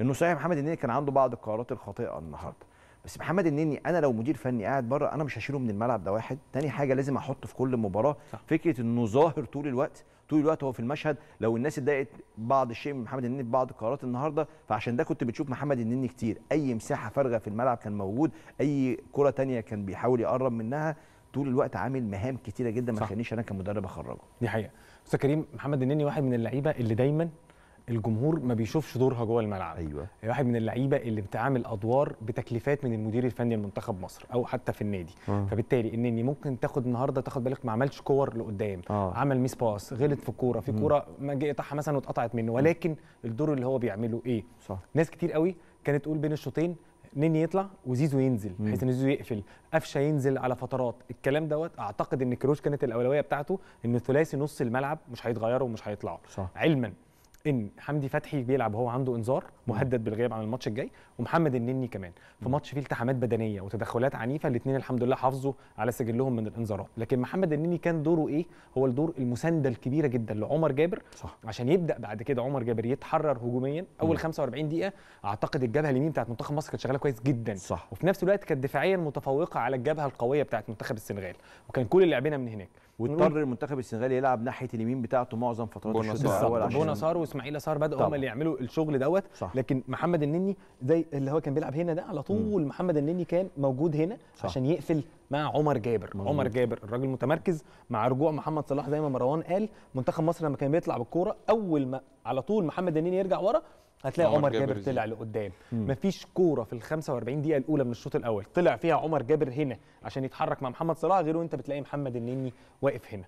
انه صحيح محمد النني كان عنده بعض القرارات الخاطئه النهارده، بس محمد النني انا لو مدير فني قاعد بره انا مش هشيله من الملعب، ده واحد. تاني حاجه لازم احطه في كل مباراه فكره انه ظاهر طول الوقت، طول الوقت هو في المشهد. لو الناس اتضايقت بعض الشيء من محمد النني ببعض القرارات النهارده، فعشان ده كنت بتشوف محمد النني كتير، اي مساحه فارغه في الملعب كان موجود، اي كره تانية كان بيحاول يقرب منها. طول الوقت عامل مهام كتيره جدا ما خلينيش انا كمدرب اخرجه. دي حقيقه استاذ كريم. محمد النني واحد من اللعيبه اللي دايما الجمهور ما بيشوفش دورها جوه الملعب. أيوة. واحد من اللعيبه اللي بتعامل ادوار بتكليفات من المدير الفني لمنتخب مصر او حتى في النادي. فبالتالي النني ممكن تاخد النهارده، تاخد بالك ما عملش كور لقدام، عمل ميس باس، غلط في كوره، في كوره ما جه يقطعها مثلا واتقطعت منه، ولكن الدور اللي هو بيعمله ايه؟ صح. ناس كتير قوي كانت تقول بين الشوطين نني يطلع وزيزو ينزل، بحيث ان زيزو يقفل، قفشه ينزل على فترات. الكلام دوت اعتقد ان كيروش كانت الاولويه بتاعته ان ثلاثي نص الملعب مش هيتغيروا ومش هيطلعوا، علما ان حمدي فتحي بيلعب هو عنده انذار مهدد بالغياب عن الماتش الجاي، ومحمد النني كمان في ماتش فيه التحامات بدنيه وتدخلات عنيفه، الاثنين الحمد لله حافظوا على سجلهم من الانذارات. لكن محمد النني كان دوره ايه؟ هو الدور المسانده الكبيره جدا لعمر جابر. صح. عشان يبدا بعد كده عمر جابر يتحرر هجوميا. اول 45 دقيقه اعتقد الجبهه اليمين بتاعت منتخب مصر كانت شغاله كويس جدا. صح. وفي نفس الوقت كانت دفاعيا متفوقه على الجبهه القويه بتاعت منتخب السنغال، وكان كل لعبنا من هناك. واضطر المنتخب السنغالي يلعب ناحيه اليمين بتاعته معظم فترات الشوط الاول. بوناسار واسماعيل يسار بداوا هم اللي يعملوا الشغل دوت. لكن محمد النني زي اللي هو كان بيلعب هنا ده على طول. محمد النني كان موجود هنا. صح. عشان يقفل مع عمر جابر. عمر جابر الراجل متمركز. مع رجوع محمد صلاح زي ما مروان قال، منتخب مصر لما كان بيطلع بالكوره اول ما على طول محمد النني يرجع ورا هتلاقي عمر جابر طلع لقدام. مفيش كوره في ال 45 دقيقه الاولى من الشوط الاول طلع فيها عمر جابر هنا عشان يتحرك مع محمد صلاح غير وانت بتلاقي محمد النني واقف هنا.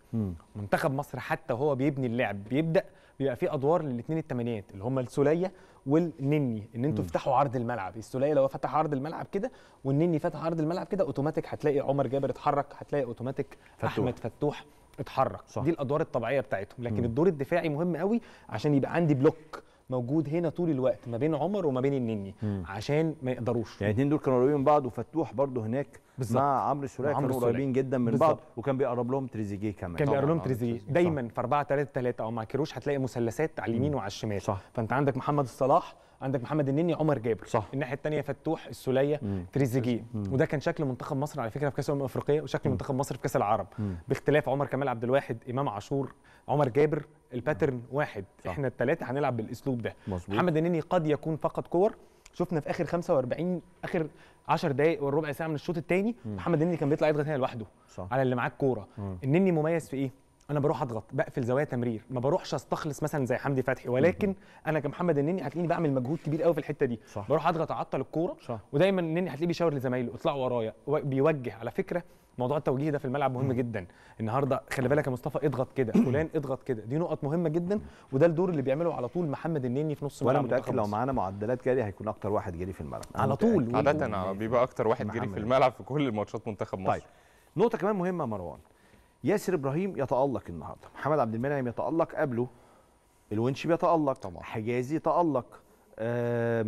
منتخب مصر حتى هو بيبني اللعب بيبدا بيبقى فيه ادوار للاثنين الثمانيات اللي هم السوليه والنني، ان انتوا افتحوا عرض الملعب. السوليه لو فتح عرض الملعب كده والنني فتح عرض الملعب كده اوتوماتيك هتلاقي عمر جابر اتحرك، هتلاقي اوتوماتيك احمد فتوح اتحرك. صح. دي الادوار الطبيعيه بتاعتهم. لكن الدور الدفاعي مهم قوي عشان يبقى عندي بلوك موجود هنا طول الوقت ما بين عمر وما بين النني عشان ما يقدروش. يعني الاثنين دول كانوا قريبين من بعض، وفتوح برضو هناك بالزبط. مع عمرو السولية كانوا قريبين جدا من بعض، وكان بيقرب لهم تريزيجيه كمان. كان بيقرب لهم تريزيجيه دايما في 4-3-3 او مع كيروش هتلاقي مثلثات على اليمين وعلى الشمال. صح. فانت عندك محمد الصلاح، عندك محمد النني، عمر جابر. صح. الناحيه الثانيه فتوح، السوليه، تريزيجيه. وده كان شكل منتخب مصر على فكره في كاس الامم الافريقيه، وشكل منتخب مصر في كاس العرب باختلاف عمر كمال عبد الواحد، امام عاشور، عمر جابر. الباترن واحد. صح. احنا الثلاثه هنلعب بالاسلوب ده. مظبوط. محمد النني قد يكون فقد كور شفنا في اخر 45 اخر 10 دقائق والربع ساعه من الشوط الثاني محمد النني كان بيطلع يضغط هنا لوحده. صح. على اللي معاه الكوره. النني مميز في ايه؟ انا بروح اضغط، بقفل زوايا تمرير، ما بروحش استخلص مثلا زي حمدي فتحي، ولكن انا كمحمد النني هتلاقيني بعمل مجهود كبير قوي في الحته دي. صح. بروح اضغط اعطل الكوره، ودايما النني هتلاقيه بيشاور لزمايله اطلعوا ورايا، بيوجه. على فكره موضوع التوجيه ده في الملعب مهم جدا. النهارده خلي بالك يا مصطفى اضغط كده، فلان اضغط كده، دي نقط مهمه جدا، وده الدور اللي بيعمله على طول محمد النني في نص الملعب. وانا متاكد لو معانا معدلات جري هيكون اكتر واحد جري في الملعب على طول، عاده بيبقى اكتر واحد جري في الملعب في كل ماتشات منتخب مصر. طيب نقطه كمان مهمه مروان، ياسر إبراهيم يتألق النهارده، محمد عبد المنعم يتألق قبله، الونش بيتألق طبعا، حجازي يتألق،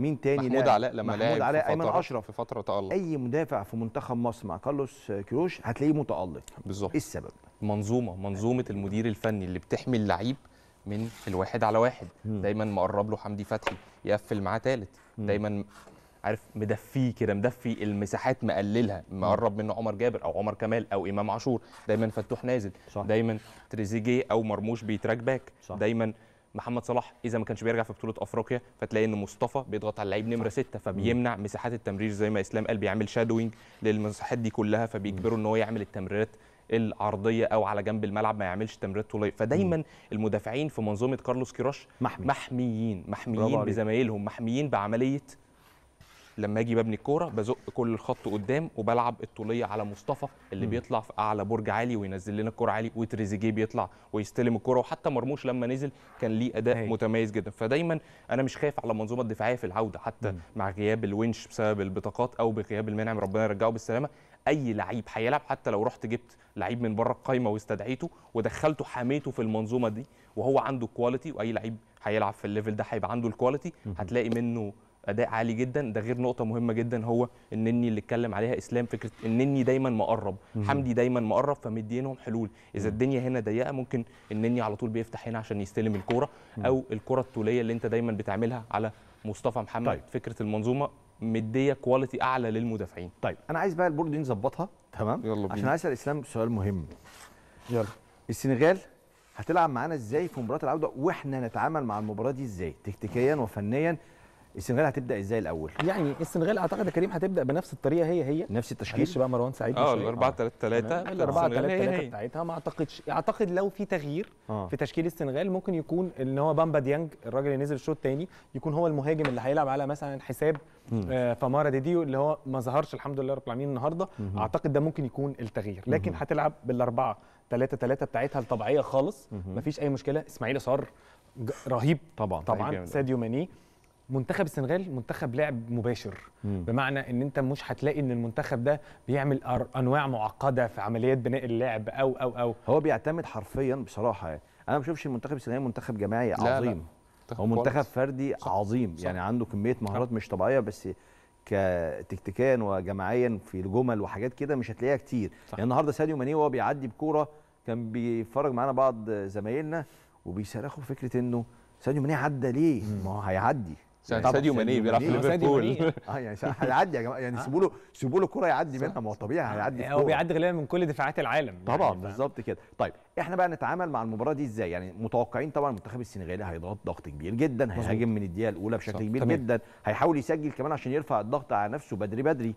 مين تاني؟ محمود علاء لما لعب، محمود علاء، أيمن أشرف في فترة تألق. أي مدافع في منتخب مصر مع كارلوس كيروش هتلاقيه متألق. بالظبط. إيه السبب؟ منظومة المدير الفني اللي بتحمي اللعيب من الواحد على واحد، دايما مقرب له حمدي فتحي يقفل معاه ثالث، دايما عارف مدفيه كده، مدفي المساحات، مقللها، مقرب منه عمر جابر او عمر كمال او امام عاشور، دايما فتوح نازل، صح. دايما تريزيجيه او مرموش بيتراك باك، صح. دايما محمد صلاح اذا ما كانش بيرجع في بطوله افريقيا فتلاقي ان مصطفى بيضغط على اللعيب نمره 6 فبيمنع مساحات التمرير زي ما اسلام قال، بيعمل شادوينج للمساحات دي كلها فبيجبره ان هو يعمل التمريرات العرضيه او على جنب الملعب، ما يعملش تمريرات طوليه. فدايما المدافعين في منظومه كارلوس كيروش محميين بزمايلهم، محميين بعمليه لما اجي ببني الكوره بزق كل الخط قدام وبلعب الطوليه على مصطفى اللي بيطلع في اعلى برج عالي وينزل لنا الكوره عالي، وتريزيجيه بيطلع ويستلم الكوره، وحتى مرموش لما نزل كان ليه اداء متميز جدا. فدايما انا مش خايف على المنظومه الدفاعيه في العوده، حتى مع غياب الونش بسبب البطاقات او بغياب المنعم ربنا يرجعه بالسلامه، اي لعيب هيلعب حتى لو رحت جبت لعيب من بره القايمه واستدعيته ودخلته حميته في المنظومه دي وهو عنده كواليتي، واي لعيب هيلعب في الليفل ده هيبقى عنده الكواليتي، هتلاقي منه اداء عالي جدا. ده غير نقطه مهمه جدا هو النني اللي اتكلم عليها اسلام، فكره النني دايما مقرب، حمدي دايما مقرب، فمدينهم حلول. اذا الدنيا هنا ضيقه ممكن النني على طول بيفتح هنا عشان يستلم الكوره، او الكره الطوليه اللي انت دايما بتعملها على مصطفى محمد. طيب. فكره المنظومه مديه كواليتي اعلى للمدافعين. طيب انا عايز بقى البورد دي نظبطها تمام، يلا بينا، عشان اسال اسلام سؤال مهم. يلا السنغال هتلعب معانا ازاي في مباراه العوده، واحنا نتعامل مع المباراه دي ازاي تكتيكيا وفنيا؟ السنغال هتبدا ازاي الاول؟ يعني السنغال اعتقد يا كريم هتبدا بنفس الطريقه، هي نفس التشكيل. معلش بقى مروان ساعدني شويه، ال 4-3-3 ال 4-3-3 بتاعتها ما اعتقدش. اعتقد لو في تغيير في تشكيل السنغال ممكن يكون ان هو بامبا ديانج الراجل اللي نزل الشوط الثاني يكون هو المهاجم اللي هيلعب على مثلا حساب فمارا ديديو اللي هو ما ظهرش الحمد لله رب العالمين النهارده، اعتقد ده ممكن يكون التغيير. لكن هتلعب بال4-3-3 بتاعتها الطبيعيه خالص، مفيش اي مشكله. اسماعيل صار رهيب طبعا ساديو ماني. منتخب السنغال منتخب لعب مباشر، بمعنى ان انت مش هتلاقي ان المنتخب ده بيعمل انواع معقده في عمليات بناء اللعب او هو بيعتمد حرفيا بصراحه. يعني انا ما بشوفش المنتخب السنغالي منتخب جماعي عظيم، هو منتخب فردي عظيم، صح. يعني عنده كميه مهارات مش طبيعيه، بس كتكتيكيا وجماعيا في الجمل وحاجات كده مش هتلاقيها كتير. يعني النهارده ساديو ماني وهو بيعدي بكوره كان بيتفرج معانا بعض زمايلنا وبيصرخوا فكره انه ساديو ماني عدى ليه؟ ما هو هيعدي، ساديو ماني بيلعب في ليفربول يعني هيعدي يا جماعه، يعني سيبوا له الكوره يعدي منها، ما هو طبيعي هيعدي، هو بيعدي غالبا من كل دفاعات العالم طبعا يعني بالظبط كده. طيب احنا بقى نتعامل مع المباراه دي ازاي؟ يعني متوقعين طبعا المنتخب السنغالي هيضغط ضغط كبير جدا، هيهاجم من الدقيقه الاولى بشكل كبير جدا، هيحاول يسجل كمان عشان يرفع الضغط على نفسه بدري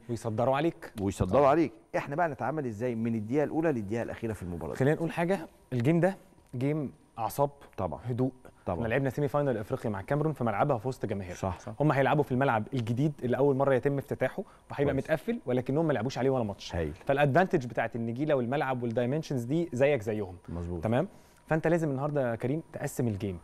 ويصدروا عليك. احنا بقى نتعامل ازاي من الدقيقه الاولى للدقيقه الاخيره في المباراه؟ خلينا نقول حاجه، الجيم ده جيم اعصاب طبعا، هدوء طبعا. احنا لعبنا سيمي فاينال افريقيا مع الكاميرون في ملعبها في وسط جماهير، هم هيلعبوا في الملعب الجديد اللي اول مره يتم افتتاحه وهيبقى متقفل، ولكنهم ما لعبوش عليه ولا ماتش، فالادفانتج بتاعت النجيله والملعب والدايمنشنز دي زيك زيهم، مظبوط تمام. فانت لازم النهارده يا كريم تقسم الجيم،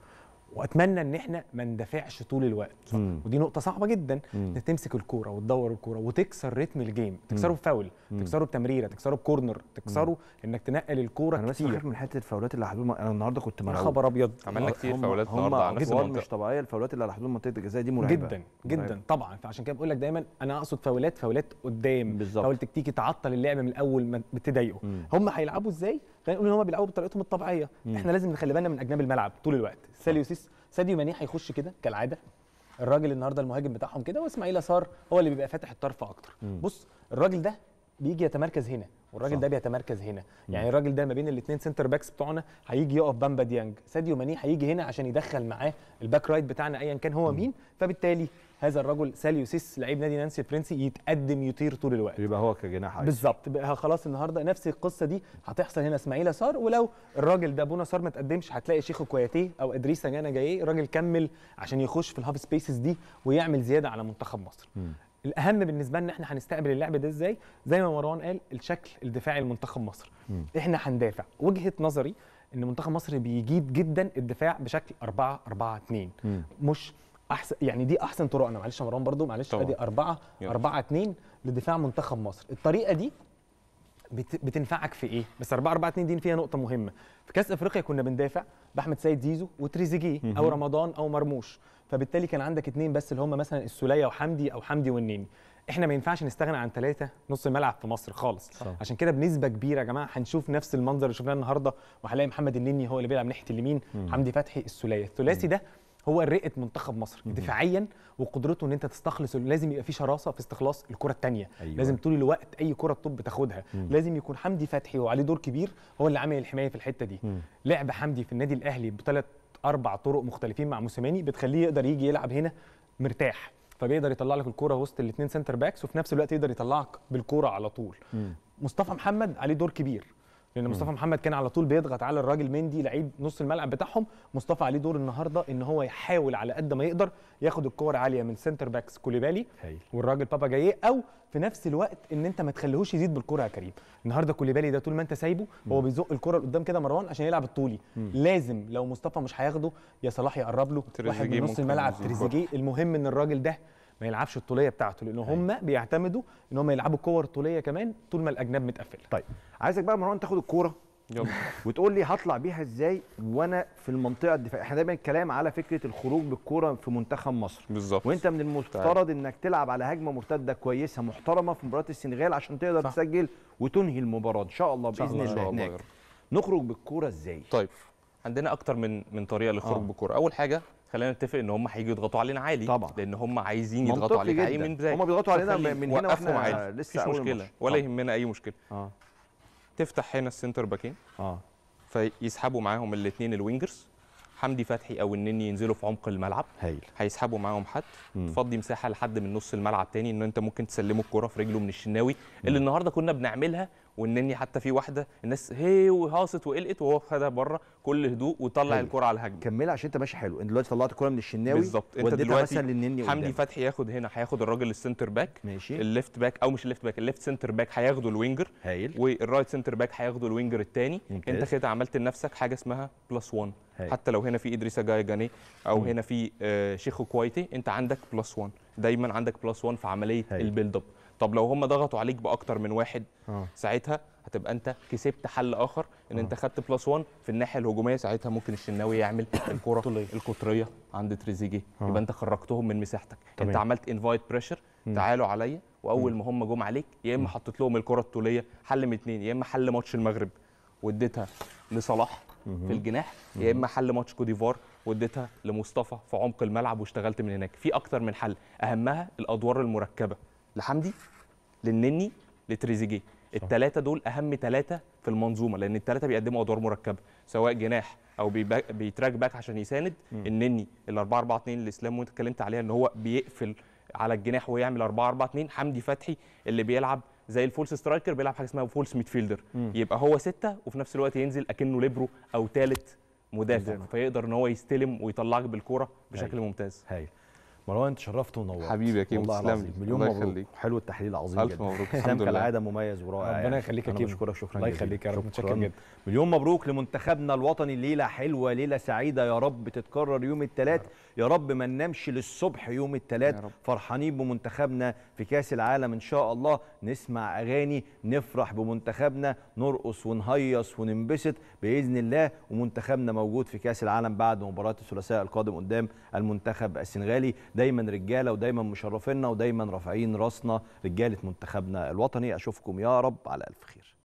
واتمنى ان احنا ما ندافعش طول الوقت، ودي نقطه صعبه جدا، انك تمسك الكوره وتدور الكوره وتكسر رتم الجيم، تكسره بفاول، تكسره بتمريره، تكسره بكورنر، تكسره انك تنقل الكوره. انا بس بخاف من حته الفاولات اللي هتحدد، انا النهارده كنت مرعوب، خبر ابيض، عملنا كتير فاولات النهارده على نفس المنطقه مش طبيعيه. الفاولات اللي هتحدد منطقه الجزاء دي مرعبه جدا جدا طبعا، فعشان كده بقول لك دايما انا اقصد فاولات قدام، فاول تكتيكي تعطل اللعب من الاول ما بتضايقه. هم هيلعبوا ازاي؟ خلينا نقول ان هم بيلعبوا بطريقتهم الطبيعيه، احنا لازم نخلي بالنا من اجناب الملعب طول الوقت. ساليوسيس ساديو ماني هيخش كده كالعاده، الراجل النهارده المهاجم بتاعهم كده، واسماعيل صار هو اللي بيبقى فاتح الطرف اكتر. بص الراجل ده بيجي يتمركز هنا، والراجل ده بيتمركز هنا، يعني الراجل ده ما بين الاثنين سنتر باكس بتوعنا هيجي يقف بامبا ديانج، ساديو ماني هيجي هنا عشان يدخل معاه الباك رايت بتاعنا ايا كان هو مين، فبالتالي هذا الرجل ساليوسيس لعيب نادي نانسي الفرنسي يتقدم يطير طول الوقت، يبقى هو كجناح بالظبط. خلاص النهارده نفس القصه دي هتحصل هنا، اسماعيل صار، ولو الراجل ده بونا صار ما تقدمش هتلاقي شيخ كوياتيه او ادريسا جانا جاي، الراجل كمل عشان يخش في الهاف سبيسز دي ويعمل زياده على منتخب مصر. الاهم بالنسبه لنا احنا هنستقبل اللعب ده ازاي؟ زي ما مروان قال، الشكل الدفاعي لمنتخب مصر، احنا هندافع. وجهه نظري ان منتخب مصر بيجيد جدا الدفاع بشكل 4-4-2، مش احسن يعني، دي احسن طرقنا، معلش يا مروان برضو معلش، ادي 4-4-2 لدفاع منتخب مصر. الطريقه دي بتنفعك في ايه؟ بس 4-4-2 دي فيها نقطه مهمه، في كاس افريقيا كنا بندافع باحمد سيد زيزو وتريزيجيه او رمضان او مرموش، فبالتالي كان عندك اثنين بس اللي هم مثلا السولية وحمدي او حمدي والنني. احنا ما ينفعش نستغنى عن 3 نص الملعب في مصر خالص، عشان كده بنسبه كبيره يا جماعه هنشوف نفس المنظر اللي شفناه النهارده، وهنلاقي محمد النني هو اللي بيلعب ناحيه اليمين، حمدي فتحي، السولية، الثلاثي ده هو رئه منتخب مصر دفاعيا وقدرته ان انت تستخلص. لازم يبقى في شراسه في استخلاص الكره الثانيه. أيوة. لازم طول الوقت اي كره الطب بتاخدها. لازم يكون حمدي فتحي وعليه دور كبير، هو اللي عامل الحمايه في الحته دي. لعب حمدي في النادي الاهلي ب3-4 طرق مختلفين مع موسيماني بتخليه يقدر يجي يلعب هنا مرتاح، فبيقدر يطلع لك الكوره وسط الاثنين سنتر باكس وفي نفس الوقت يقدر يطلعك بالكوره على طول. مصطفى محمد عليه دور كبير، لان مصطفى محمد كان على طول بيضغط على الراجل مندي لعيب نص الملعب بتاعهم. مصطفى عليه دور النهارده ان هو يحاول على قد ما يقدر ياخد الكور عاليه من سنتر باكس كوليبالي والراجل بابا جايه، او في نفس الوقت ان انت ما تخليهوش يزيد بالكوره يا كريم. النهارده كوليبالي ده طول ما انت سايبه هو بيزق الكوره لقدام كده مروان عشان يلعب الطولي. لازم لو مصطفى مش هياخده يا صلاح يقرب له واحد من نص الملعب، تريزيجيه. المهم ان الراجل ده ما يلعبش الطوليه بتاعته، لان هم بيعتمدوا ان هم يلعبوا كور طوليه كمان طول ما الاجناب متقفله. طيب عايزك بقى مروان تاخد الكوره وتقول لي هطلع بيها ازاي وانا في المنطقه الدفاعيه. احنا دايما الكلام على فكره الخروج بالكوره في منتخب مصر بالظبط، وانت من المفترض انك تلعب على هجمه مرتده كويسه محترمه في مباراه السنغال عشان تقدر تسجل وتنهي المباراه ان شاء الله باذن الله. هناك نخرج بالكوره ازاي؟ طيب عندنا اكتر من طريقه للخروج بالكوره. اول حاجه خلينا نتفق ان هم هيجوا يضغطوا علينا عالي طبعا، لان هم عايزين يضغطوا علينا عالي من بدايه. هم بيضغطوا علينا من هنا واحنا لسه مفيش مشكله ولا يهمنا اي مشكله. تفتح هنا السنتر باكين فيسحبوا معاهم الاثنين الوينجرز، حمدي فتحي او النني ينزلوا في عمق الملعب. هايل. هيسحبوا معاهم حد، تفضي مساحه لحد من نص الملعب تاني ان انت ممكن تسلموا الكره في رجله من الشناوي اللي النهارده كنا بنعملها. والنني حتى في واحده الناس هي وهاصت وقلقت وهو خدها بره كل هدوء وطلع الكره على الهجمه. كملها عشان انت ماشي حلو. انت دلوقتي طلعت الكره من الشناوي بالظبط، انت دلوقتي مثلا حمدي فتحي ياخد هنا، هياخد الراجل السنتر باك ماشي، الليفت باك او مش الليفت باك، الليفت سنتر باك هياخده الوينجر. هايل. والرايت سنتر باك هياخده الوينجر الثاني. انت كده عملت لنفسك حاجه اسمها بلس 1. حتى لو هنا في ادريسا جاي جاني او هنا في شيخو كويتي، انت عندك بلس 1 دايما، عندك بلس 1 في عمليه البيلد اب. طب لو هم ضغطوا عليك باكتر من واحد ساعتها هتبقى انت كسبت حل اخر ان انت خدت بلس 1 في الناحيه الهجوميه. ساعتها ممكن الشناوي يعمل الكره القطريه عند تريزيجيه، يبقى انت خرجتهم من مساحتك. انت عملت انفايت بريشر، تعالوا عليا. واول ما هم جم عليك يا اما حطيت لهم الكره الطوليه حل من اثنين، يا اما حل ماتش المغرب واديتها لصلاح في الجناح، يا اما حل ماتش كوديفوار واديتها لمصطفى في عمق الملعب واشتغلت من هناك. في اكتر من حل، اهمها الادوار المركبه لحمدي للنني لتريزيجيه. الثلاثه دول اهم ثلاثه في المنظومه، لان الثلاثه بيقدموا ادوار مركبه، سواء جناح او بيتراك باك عشان يساند. النني ال 4-4-2 اللي اسلام وانت اتكلمت عليها ان هو بيقفل على الجناح ويعمل 4-4-2. حمدي فتحي اللي بيلعب زي الفولس سترايكر، بيلعب حاجه اسمها فولس ميدفيلدر، يبقى هو 6 وفي نفس الوقت ينزل اكنه ليبرو او ثالث مدافع، فيقدر ان هو يستلم ويطلعك بالكوره بشكل ممتاز. هايل. مروان انت شرفت ونورت حبيبي يا كيم، تسلم. مليون مبروك، حلو التحليل، عظيم جدا. الف مبروك. الحمد لله كالعاده مميز ورائع. ربنا يخليك يا كيم. بشكرك شكرا جدا. الله يخليك يا رب. متشكر جدا. مليون مبروك لمنتخبنا الوطني. ليله حلوه، ليله سعيده، يا رب تتكرر يوم الثلاث، يا رب ما ننامش للصبح يوم الثلاث، فرحانين بمنتخبنا في كاس العالم ان شاء الله. نسمع اغاني، نفرح بمنتخبنا، نرقص ونهيص وننبسط باذن الله. ومنتخبنا موجود في كاس العالم بعد مباراه الثلاثاء القادم قدام المنتخب السنغالي. دايما رجاله ودايما مشرفينا ودايما رافعين راسنا رجاله منتخبنا الوطني. اشوفكم يا رب على الف خير.